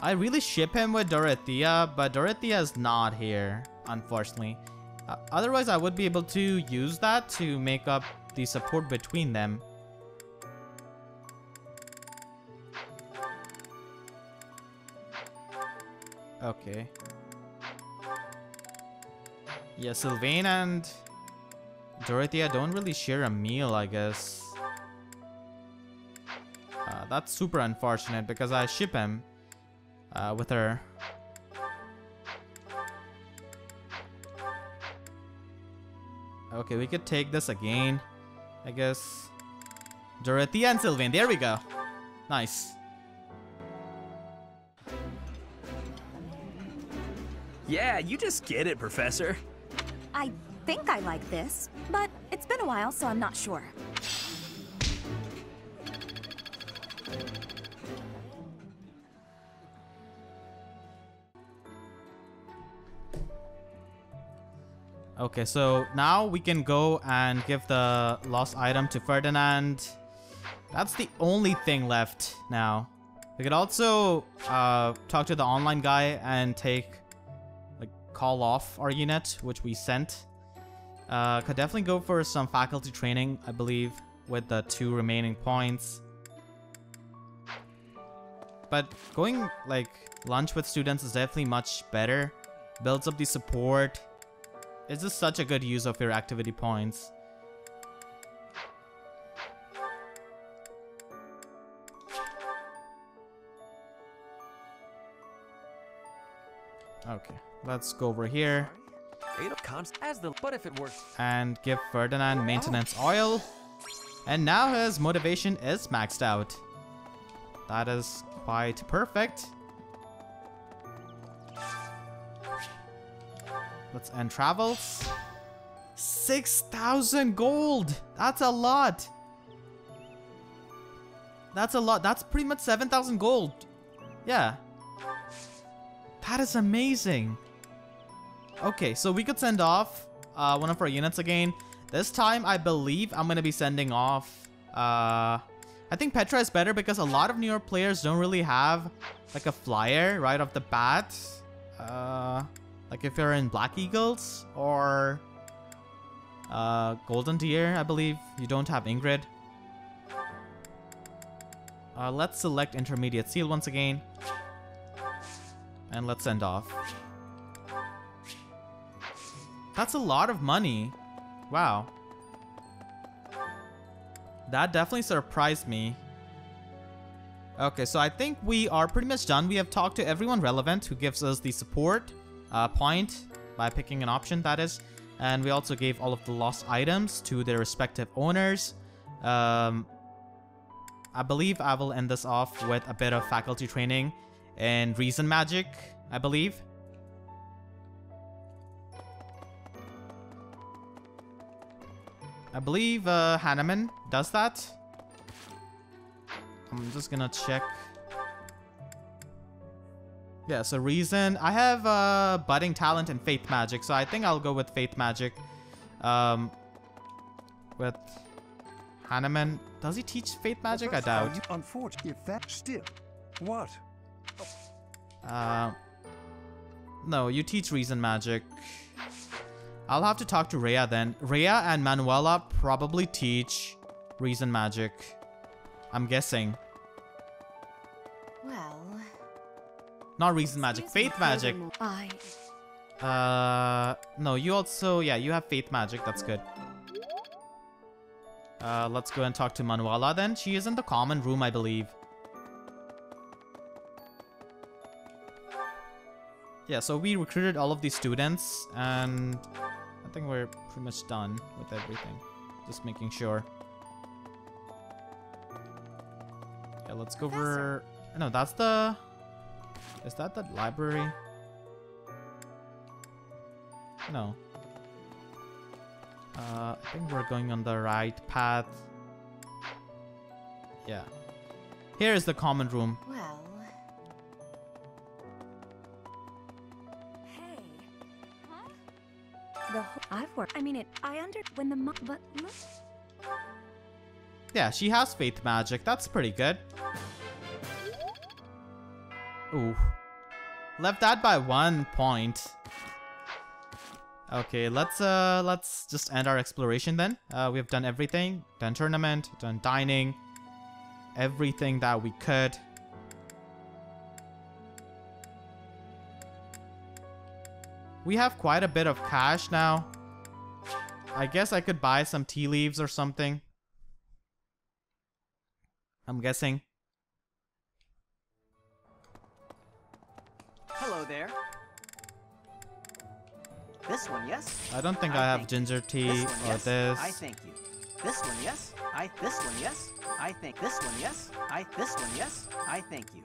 I really ship him with Dorothea, but Dorothea is not here, unfortunately. Uh, otherwise, I would be able to use that to make up the support between them. Okay. Yeah, Sylvain and Dorothea don't really share a meal, I guess. Uh, that's super unfortunate because I ship him uh, with her. Okay, we could take this again, I guess. Dorothea and Sylvain, there we go. Nice. Yeah, you just get it, Professor. I think I like this, but it's been a while, so I'm not sure. Okay, so now we can go and give the lost item to Ferdinand. That's the only thing left now. We could also uh, talk to the online guy and take, like, call off our unit, which we sent. Uh, could definitely go for some faculty training, I believe, with the two remaining points. But going, like, lunch with students is definitely much better. Builds up the support. It's just such a good use of your activity points. Okay, let's go over here and give Ferdinand maintenance oil. And now his motivation is maxed out. That is quite perfect. Let's end travels. six thousand gold! That's a lot! That's a lot. That's pretty much seven thousand gold. Yeah. That is amazing. Okay, so we could send off uh, one of our units again. This time, I believe I'm going to be sending off... Uh, I think Petra is better because a lot of newer players don't really have like a flyer right off the bat. Uh, like if you're in Black Eagles or uh, Golden Deer, I believe, you don't have Ingrid. Uh, let's select Intermediate Seal once again. And let's send off. That's a lot of money. Wow. That definitely surprised me. Okay, so I think we are pretty much done. We have talked to everyone relevant who gives us the support uh, point by picking an option, that is. And we also gave all of the lost items to their respective owners. Um... I believe I will end this off with a bit of faculty training in Reason Magic, I believe. I believe uh, Hanneman does that. I'm just gonna check. Yeah, so Reason. I have uh, Budding Talent and Faith Magic, so I think I'll go with Faith Magic. Um, with Hanneman. Does he teach Faith Magic? I doubt. Unfortunately, that still. What? Uh, no, you teach Reason Magic. I'll have to talk to Rhea then. Rhea and Manuela probably teach Reason Magic. I'm guessing. Well. Not Reason Magic, Faith Magic. I... Uh, no, you also, yeah, you have Faith Magic. That's good. Uh, let's go and talk to Manuela then. She is in the common room, I believe. Yeah, so we recruited all of these students, and I think we're pretty much done with everything. Just making sure. Yeah, let's go over... No, that's the... Is that the library? No. Uh, I think we're going on the right path. Yeah. Here is the common room. Well. Hey. Huh? The whole I've worked. I mean it. I under when the mo but look. Yeah, she has Faith Magic. That's pretty good. Ooh. Left that by one point. Okay, let's uh let's just end our exploration then. Uh, we have done everything, done tournament, done dining, everything that we could. We have quite a bit of cash now. I guess I could buy some tea leaves or something. I'm guessing. Hello there. This one, yes. I don't think I, I have ginger tea this one, or yes. this. I thank you. This one, yes. I. This one, yes. I think this one, yes. I. This one, yes. I thank you.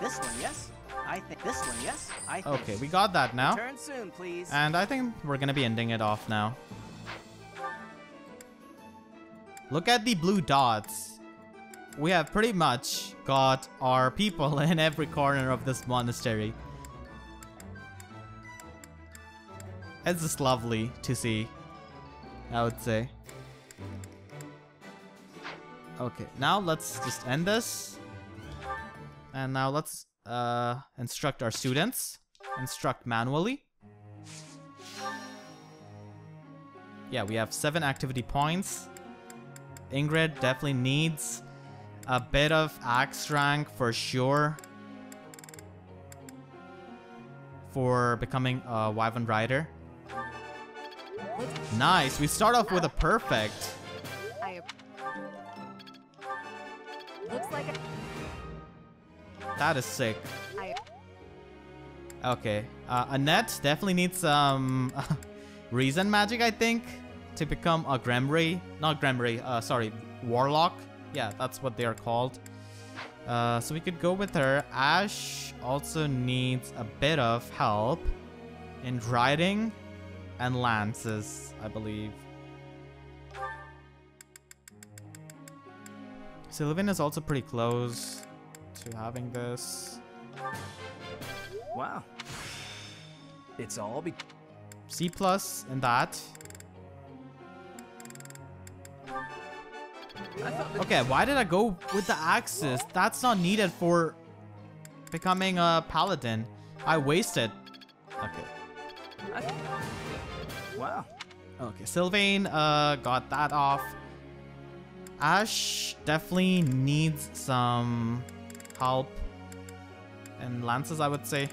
This one, yes. I think this one, yes. I. Think okay, we got that now. Return soon, please. And I think we're gonna be ending it off now. Look at the blue dots. We have pretty much got our people in every corner of this monastery. It's just lovely to see, I would say. Okay, now let's just end this. And now let's uh, instruct our students. Instruct manually. Yeah, we have seven activity points. Ingrid definitely needs a bit of axe rank for sure. For becoming a Wyvern Rider. Nice, we start off with a perfect. That is sick. Okay. Uh, Annette definitely needs some um, reason magic, I think, to become a Gremry. Not Gremry, uh, sorry, Warlock. Yeah, that's what they are called. Uh, so we could go with her. Ashe also needs a bit of help in riding and lances, I believe. Sylvain is also pretty close to having this. Wow. It's all be C plus in that. Okay, why did I go with the axes? That's not needed for becoming a paladin. I wasted. Okay. Wow. Okay, Sylvain uh, got that off. Ashe definitely needs some help and lances, I would say,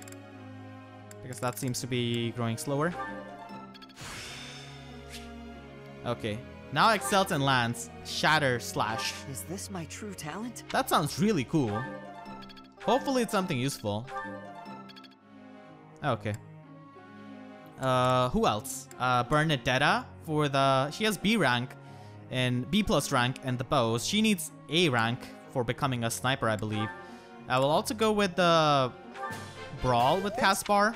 because that seems to be growing slower. Okay. Now excels in lance, shatter, slash. Is this my true talent? That sounds really cool. Hopefully it's something useful. Okay. Uh, who else? Uh, Bernadetta for the... She has B rank and B plus rank and the bows. She needs A rank for becoming a sniper, I believe. I will also go with the brawl with Caspar.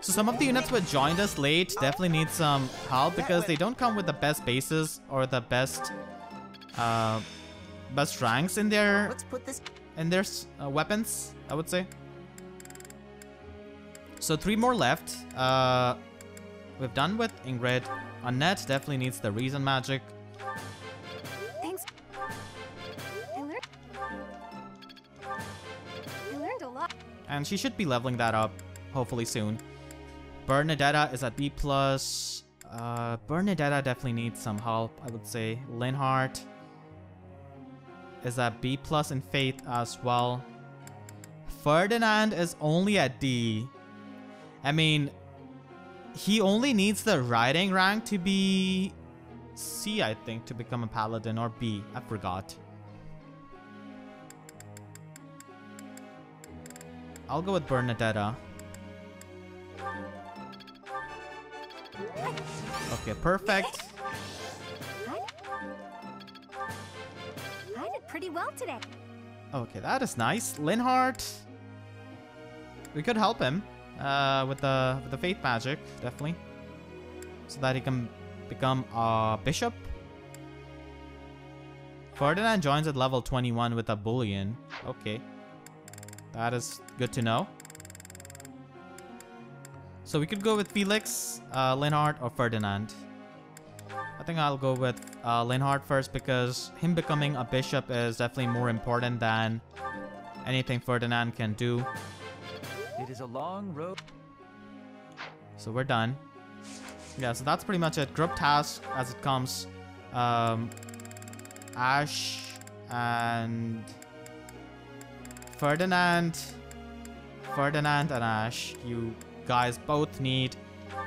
So some of the units who had joined us late definitely need some help because they don't come with the best bases or the best uh, best ranks in their Let's put this in their uh, weapons, I would say. So three more left. Uh, we've done with Ingrid. Annette definitely needs the reason magic. Thanks. I learned, I learned a lot. And she should be leveling that up, hopefully soon. Bernadetta is at B plus. Uh, Bernadetta definitely needs some help, I would say. Linhardt is at B plus in Faith as well. Ferdinand is only at D. I mean, he only needs the riding rank to be C, I think, to become a paladin, or B. I forgot. I'll go with Bernadetta. Okay, perfect. I did pretty well today. Okay, that is nice. Linhardt, we could help him uh, with the with the faith magic, definitely, so that he can become a bishop. Ferdinand joins at level twenty-one with a bullion. Okay, that is good to know. So we could go with Felix, uh, Linhardt, or Ferdinand. I think I'll go with uh, Linhardt first because him becoming a bishop is definitely more important than anything Ferdinand can do. It is a long road. So we're done. Yeah, so that's pretty much it. Group task as it comes. Um, Ashe and Ferdinand, Ferdinand and Ashe. You guys both need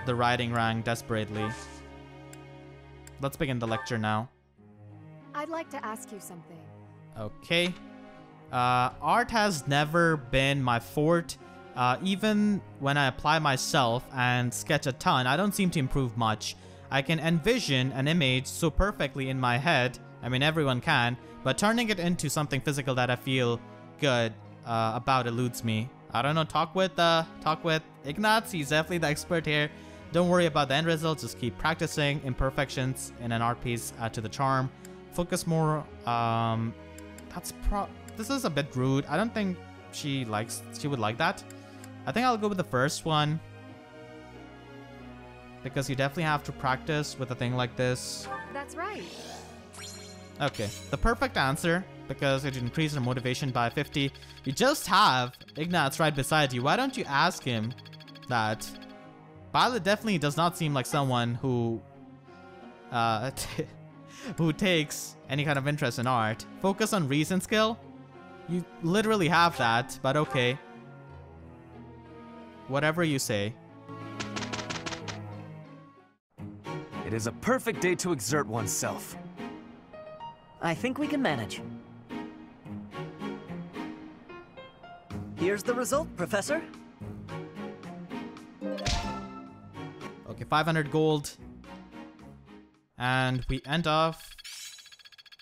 the riding rank desperately. Let's begin the lecture now. I'd like to ask you something. Okay. Uh, art has never been my forte. Uh, even when I apply myself and sketch a ton, I don't seem to improve much. I can envision an image so perfectly in my head. I mean, everyone can, but turning it into something physical that I feel good uh, about eludes me. I don't know, talk with uh, talk with Ignatz, he's definitely the expert here. Don't worry about the end result, just keep practicing. Imperfections in an art piece add to the charm. Focus more, um, that's pro- this is a bit rude. I don't think she likes, she would like that. I think I'll go with the first one, because you definitely have to practice with a thing like this. That's right. Okay, the perfect answer, because it increases your motivation by fifty. You just have Ignatz right beside you. Why don't you ask him that? Violet definitely does not seem like someone who uh, t who takes any kind of interest in art. Focus on reason skill. You literally have that, but okay. Whatever you say. It is a perfect day to exert oneself. I think we can manage. Here's the result, Professor. five hundred gold. And we end off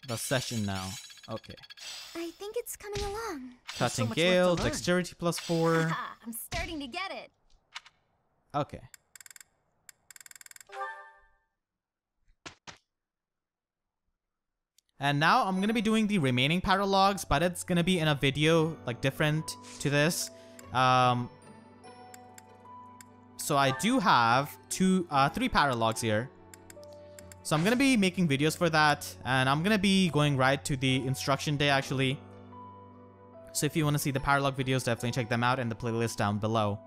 the session now. Okay. I think it's coming along. Touching so Gale, to dexterity plus four. I'm starting to get it. Okay. And now I'm gonna be doing the remaining paralogs, but it's gonna be in a video like different to this. Um, so I do have two, uh, three paralogs here. So I'm gonna be making videos for that, and I'm gonna be going right to the instruction day actually. So if you wanna see the paralog videos, definitely check them out in the playlist down below.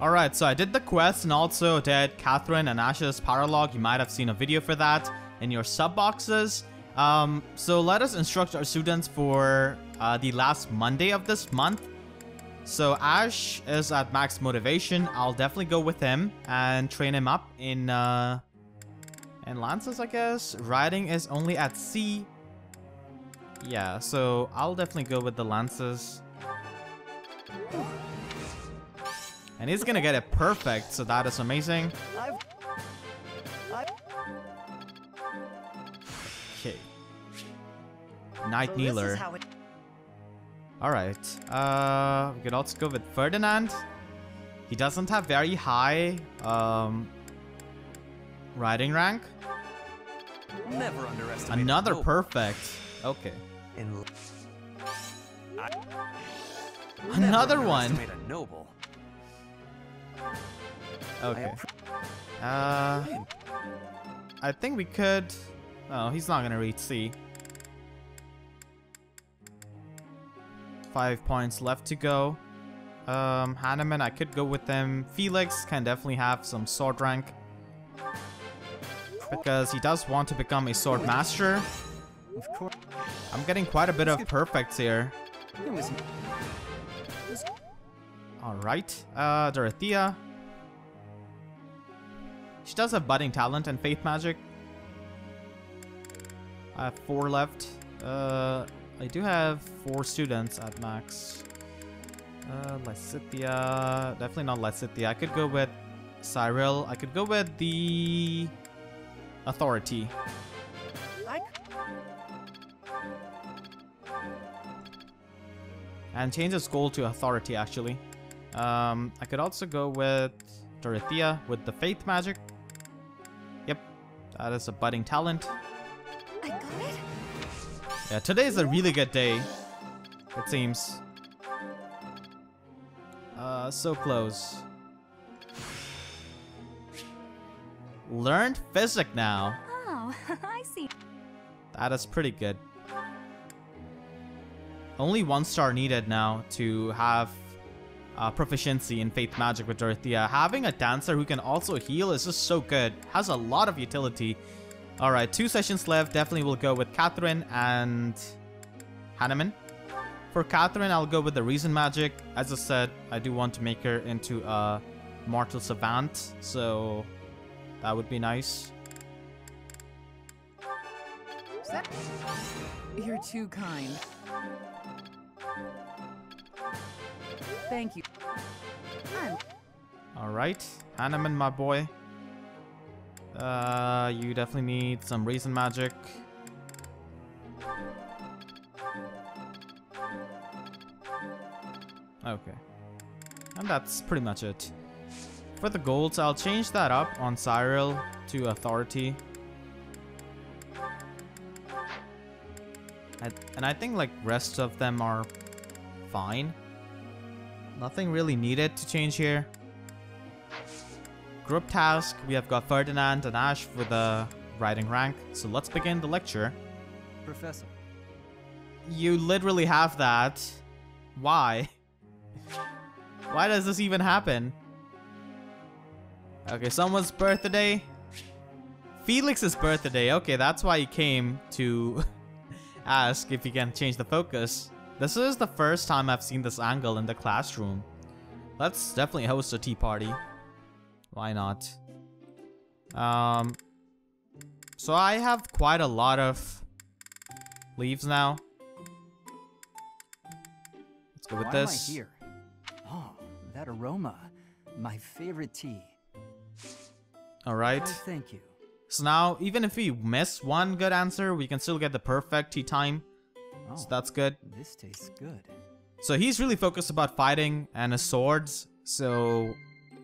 Alright, so I did the quest and also did Catherine and Ashe's paralog. You might have seen a video for that in your sub boxes. Um, so let us instruct our students for uh, the last Monday of this month. So Ashe is at max motivation. I'll definitely go with him and train him up in uh, in lances, I guess. Riding is only at C. Yeah, so I'll definitely go with the lances. And he's gonna get it perfect, so that is amazing. Knight Kneeler. So it... Alright. Uh, we could also go with Ferdinand. He doesn't have very high um, riding rank. Never underestimate another hope. Perfect. Okay. In... I... Another one. A noble. Okay. Uh, I think we could... Oh, he's not gonna reach C. Five points left to go. Um, Hanneman, I could go with them. Felix can definitely have some sword rank, because he does want to become a sword master. Of course. I'm getting quite a bit of perfects here. Alright. Uh, Dorothea. She does have budding talent and faith magic. I have four left. Uh... I do have four students at max. Uh, Lysithea, definitely not Lysithea. I could go with Cyril. I could go with the authority. And change its goal to authority actually. Um, I could also go with Dorothea with the faith magic. Yep, that is a budding talent. I got it. Yeah, today is a really good day, it seems. Uh, so close. Learned physic now. Oh, I see. That is pretty good. Only one star needed now to have uh, proficiency in faith magic with Dorothea. Having a dancer who can also heal is just so good. Has a lot of utility. Alright, two sessions left. Definitely will go with Catherine and Hanneman. For Catherine, I'll go with the Reason Magic. As I said, I do want to make her into a Mortal Savant, so that would be nice. You're too kind. Thank you. Alright, Hanneman, my boy. Uh, you definitely need some reason magic. Okay. And that's pretty much it. For the golds, I'll change that up on Cyril to authority. And, and I think like rest of them are fine. Nothing really needed to change here. Group task, we have got Ferdinand and Ashe with the riding rank. So let's begin the lecture. Professor. You literally have that. Why? Why does this even happen? Okay, someone's birthday. Felix's birthday. Okay, that's why he came to ask if he can change the focus. This is the first time I've seen this angle in the classroom. Let's definitely host a tea party. Why not? Um, so I have quite a lot of leaves now. Let's go with Why this. Am I here? Oh, that aroma. My favorite tea. Alright. Oh, thank you. So now, even if we miss one good answer, we can still get the perfect tea time. Oh, so that's good. This tastes good. So he's really focused about fighting and his swords. So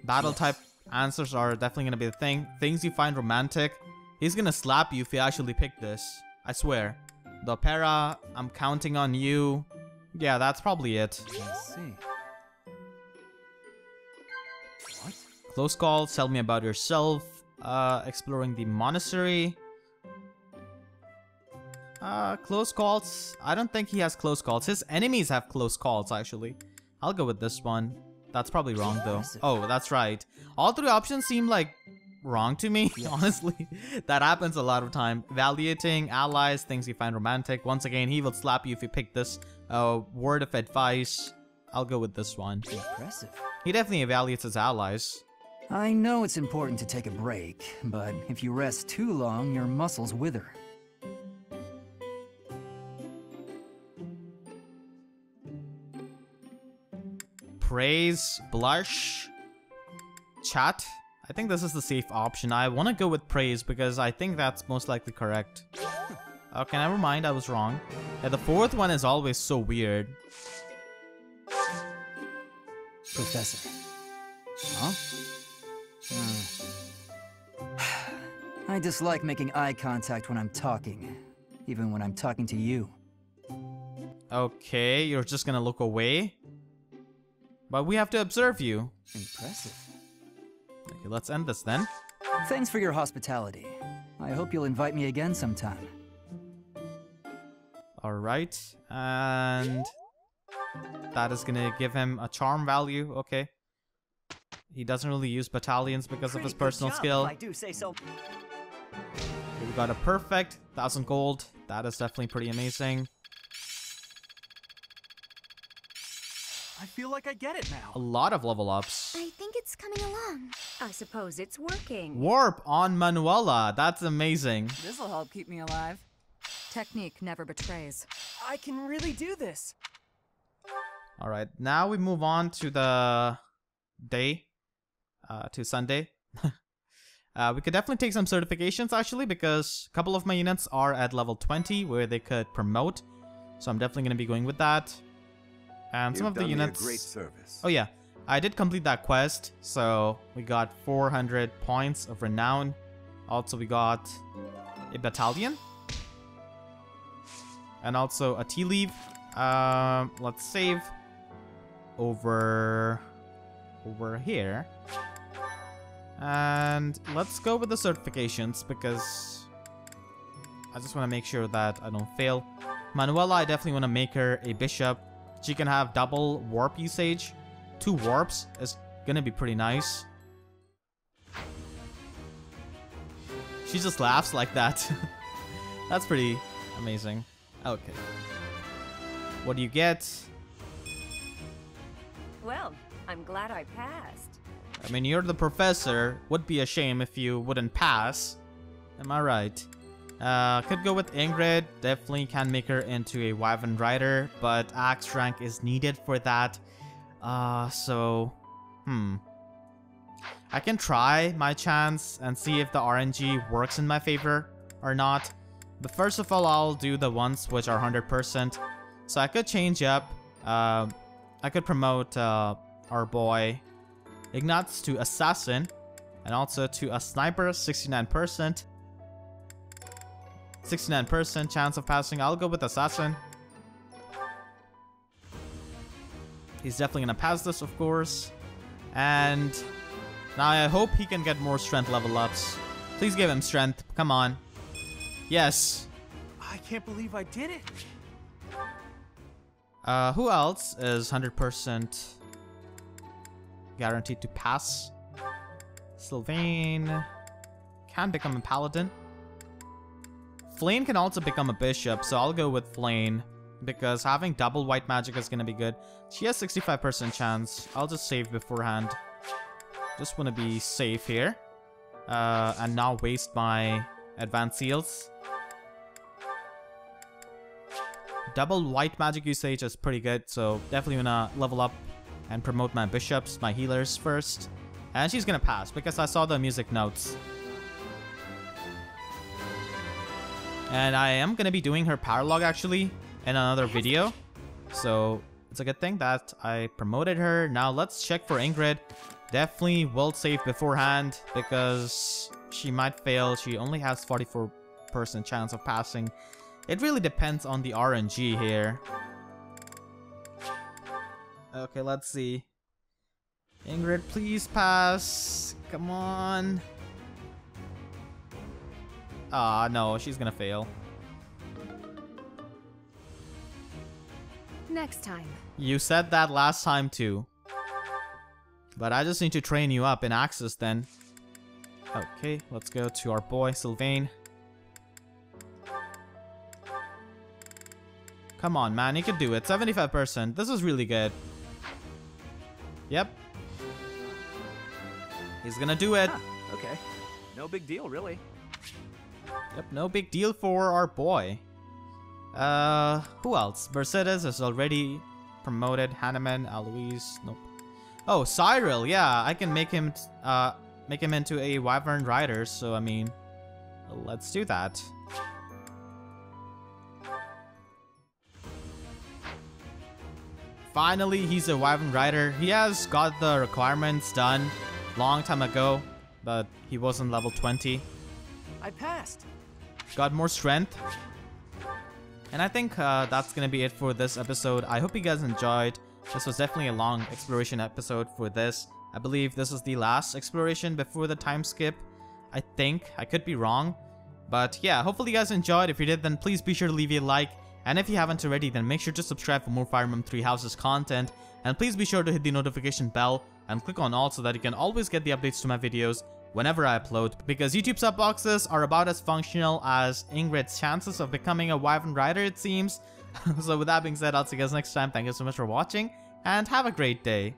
battle type answers are definitely going to be the thing. Things you find romantic. He's going to slap you if you actually pick this. I swear. The opera, I'm counting on you. Yeah, that's probably it. Let's see. What? Close call, tell me about yourself. Uh, exploring the monastery. Uh, close calls. I don't think he has close calls. His enemies have close calls, actually. I'll go with this one. That's probably wrong, though. Oh, that's right. All three options seem, like, wrong to me, honestly. That happens a lot of time. Evaluating allies, things you find romantic. Once again, he will slap you if you pick this uh, word of advice. I'll go with this one. Impressive. He definitely evaluates his allies. I know it's important to take a break, but if you rest too long, your muscles wither. Praise, blush, chat. I think this is the safe option. I want to go with praise because I think that's most likely correct. Okay, never mind. I was wrong. Yeah, the fourth one is always so weird. Professor. Huh? Hmm. I dislike making eye contact when I'm talking, even when I'm talking to you. Okay, you're just gonna look away? But we have to observe you. Impressive. Okay, let's end this then. Thanks for your hospitality. I hope you'll invite me again sometime. Alright, and that is gonna give him a charm value, okay. He doesn't really use battalions because Pretty of his personal job, skill. I do say so. We got a perfect thousand gold. That is definitely pretty amazing. I feel like I get it now. A lot of level ups. I think it's coming along. I suppose it's working. Warp on Manuela. That's amazing. This'll help keep me alive. Technique never betrays. I can really do this. All right, now we move on to the day, uh, to Sunday. uh, we could definitely take some certifications actually because a couple of my units are at level twenty where they could promote. So I'm definitely going to be going with that. And You've some of the units. Great service. Oh yeah, I did complete that quest, so we got four hundred points of renown. Also, we got a battalion, and also a tea leaf. Um, let's save over over here, and let's go with the certifications because I just want to make sure that I don't fail. Manuela, I definitely want to make her a bishop. She can have double warp usage. Two warps is gonna be pretty nice. She just laughs like that. That's pretty amazing. Okay. What do you get? Well, I'm glad I passed. I mean, you're the professor. Would be a shame if you wouldn't pass. Am I right? Uh, could go with Ingrid, definitely can make her into a Wyvern Rider, but Axe rank is needed for that. Uh, so, hmm. I can try my chance and see if the R N G works in my favor or not. But first of all, I'll do the ones which are one hundred percent. So I could change up, uh, I could promote uh, our boy Ignatz to Assassin and also to a Sniper, sixty-nine percent. sixty-nine percent chance of passing. I'll go with Assassin. He's definitely gonna pass this, of course. And now I hope he can get more strength level ups. Please give him strength. Come on. Yes. I can't believe I did it. Uh, who else is one hundred percent guaranteed to pass? Sylvain can become a Paladin. Flayn can also become a bishop, so I'll go with Flayn because having double white magic is gonna be good. She has sixty-five percent chance. I'll just save beforehand. Just wanna be safe here uh, and not waste my advanced seals. Double white magic usage is pretty good, so definitely wanna level up and promote my bishops, my healers first. And she's gonna pass because I saw the music notes. And I am gonna be doing her power log actually in another video. So it's a good thing that I promoted her. Now let's check for Ingrid. Definitely will save beforehand because she might fail. She only has forty-four percent chance of passing. It really depends on the R N G here. Okay, let's see. Ingrid, please pass. Come on. Ah, oh, no, she's gonna fail. Next time. You said that last time too. But I just need to train you up in Axis then. Okay, let's go to our boy, Sylvain. Come on, man, you could do it. seventy-five percent. This is really good. Yep. He's gonna do it. Huh, okay. No big deal, really. Yep, no big deal for our boy. Uh, who else? Mercedes is already promoted. Hanneman, Alois, nope. Oh, Cyril, yeah, I can make him, uh, make him into a Wyvern Rider, so I mean, let's do that. Finally, he's a Wyvern Rider. He has got the requirements done long time ago, but he wasn't level twenty. I passed. Got more strength. And I think uh, that's gonna be it for this episode. I hope you guys enjoyed. This was definitely a long exploration episode for this. I believe this is the last exploration before the time skip. I think. I could be wrong. But yeah, hopefully you guys enjoyed. If you did, then please be sure to leave a like. And if you haven't already, then make sure to subscribe for more Fire Emblem Three Houses content. And please be sure to hit the notification bell and click on all so that you can always get the updates to my videos whenever I upload, because YouTube sub boxes are about as functional as Ingrid's chances of becoming a Wyvern Rider, it seems. So with that being said, I'll see you guys next time. Thank you so much for watching, and have a great day.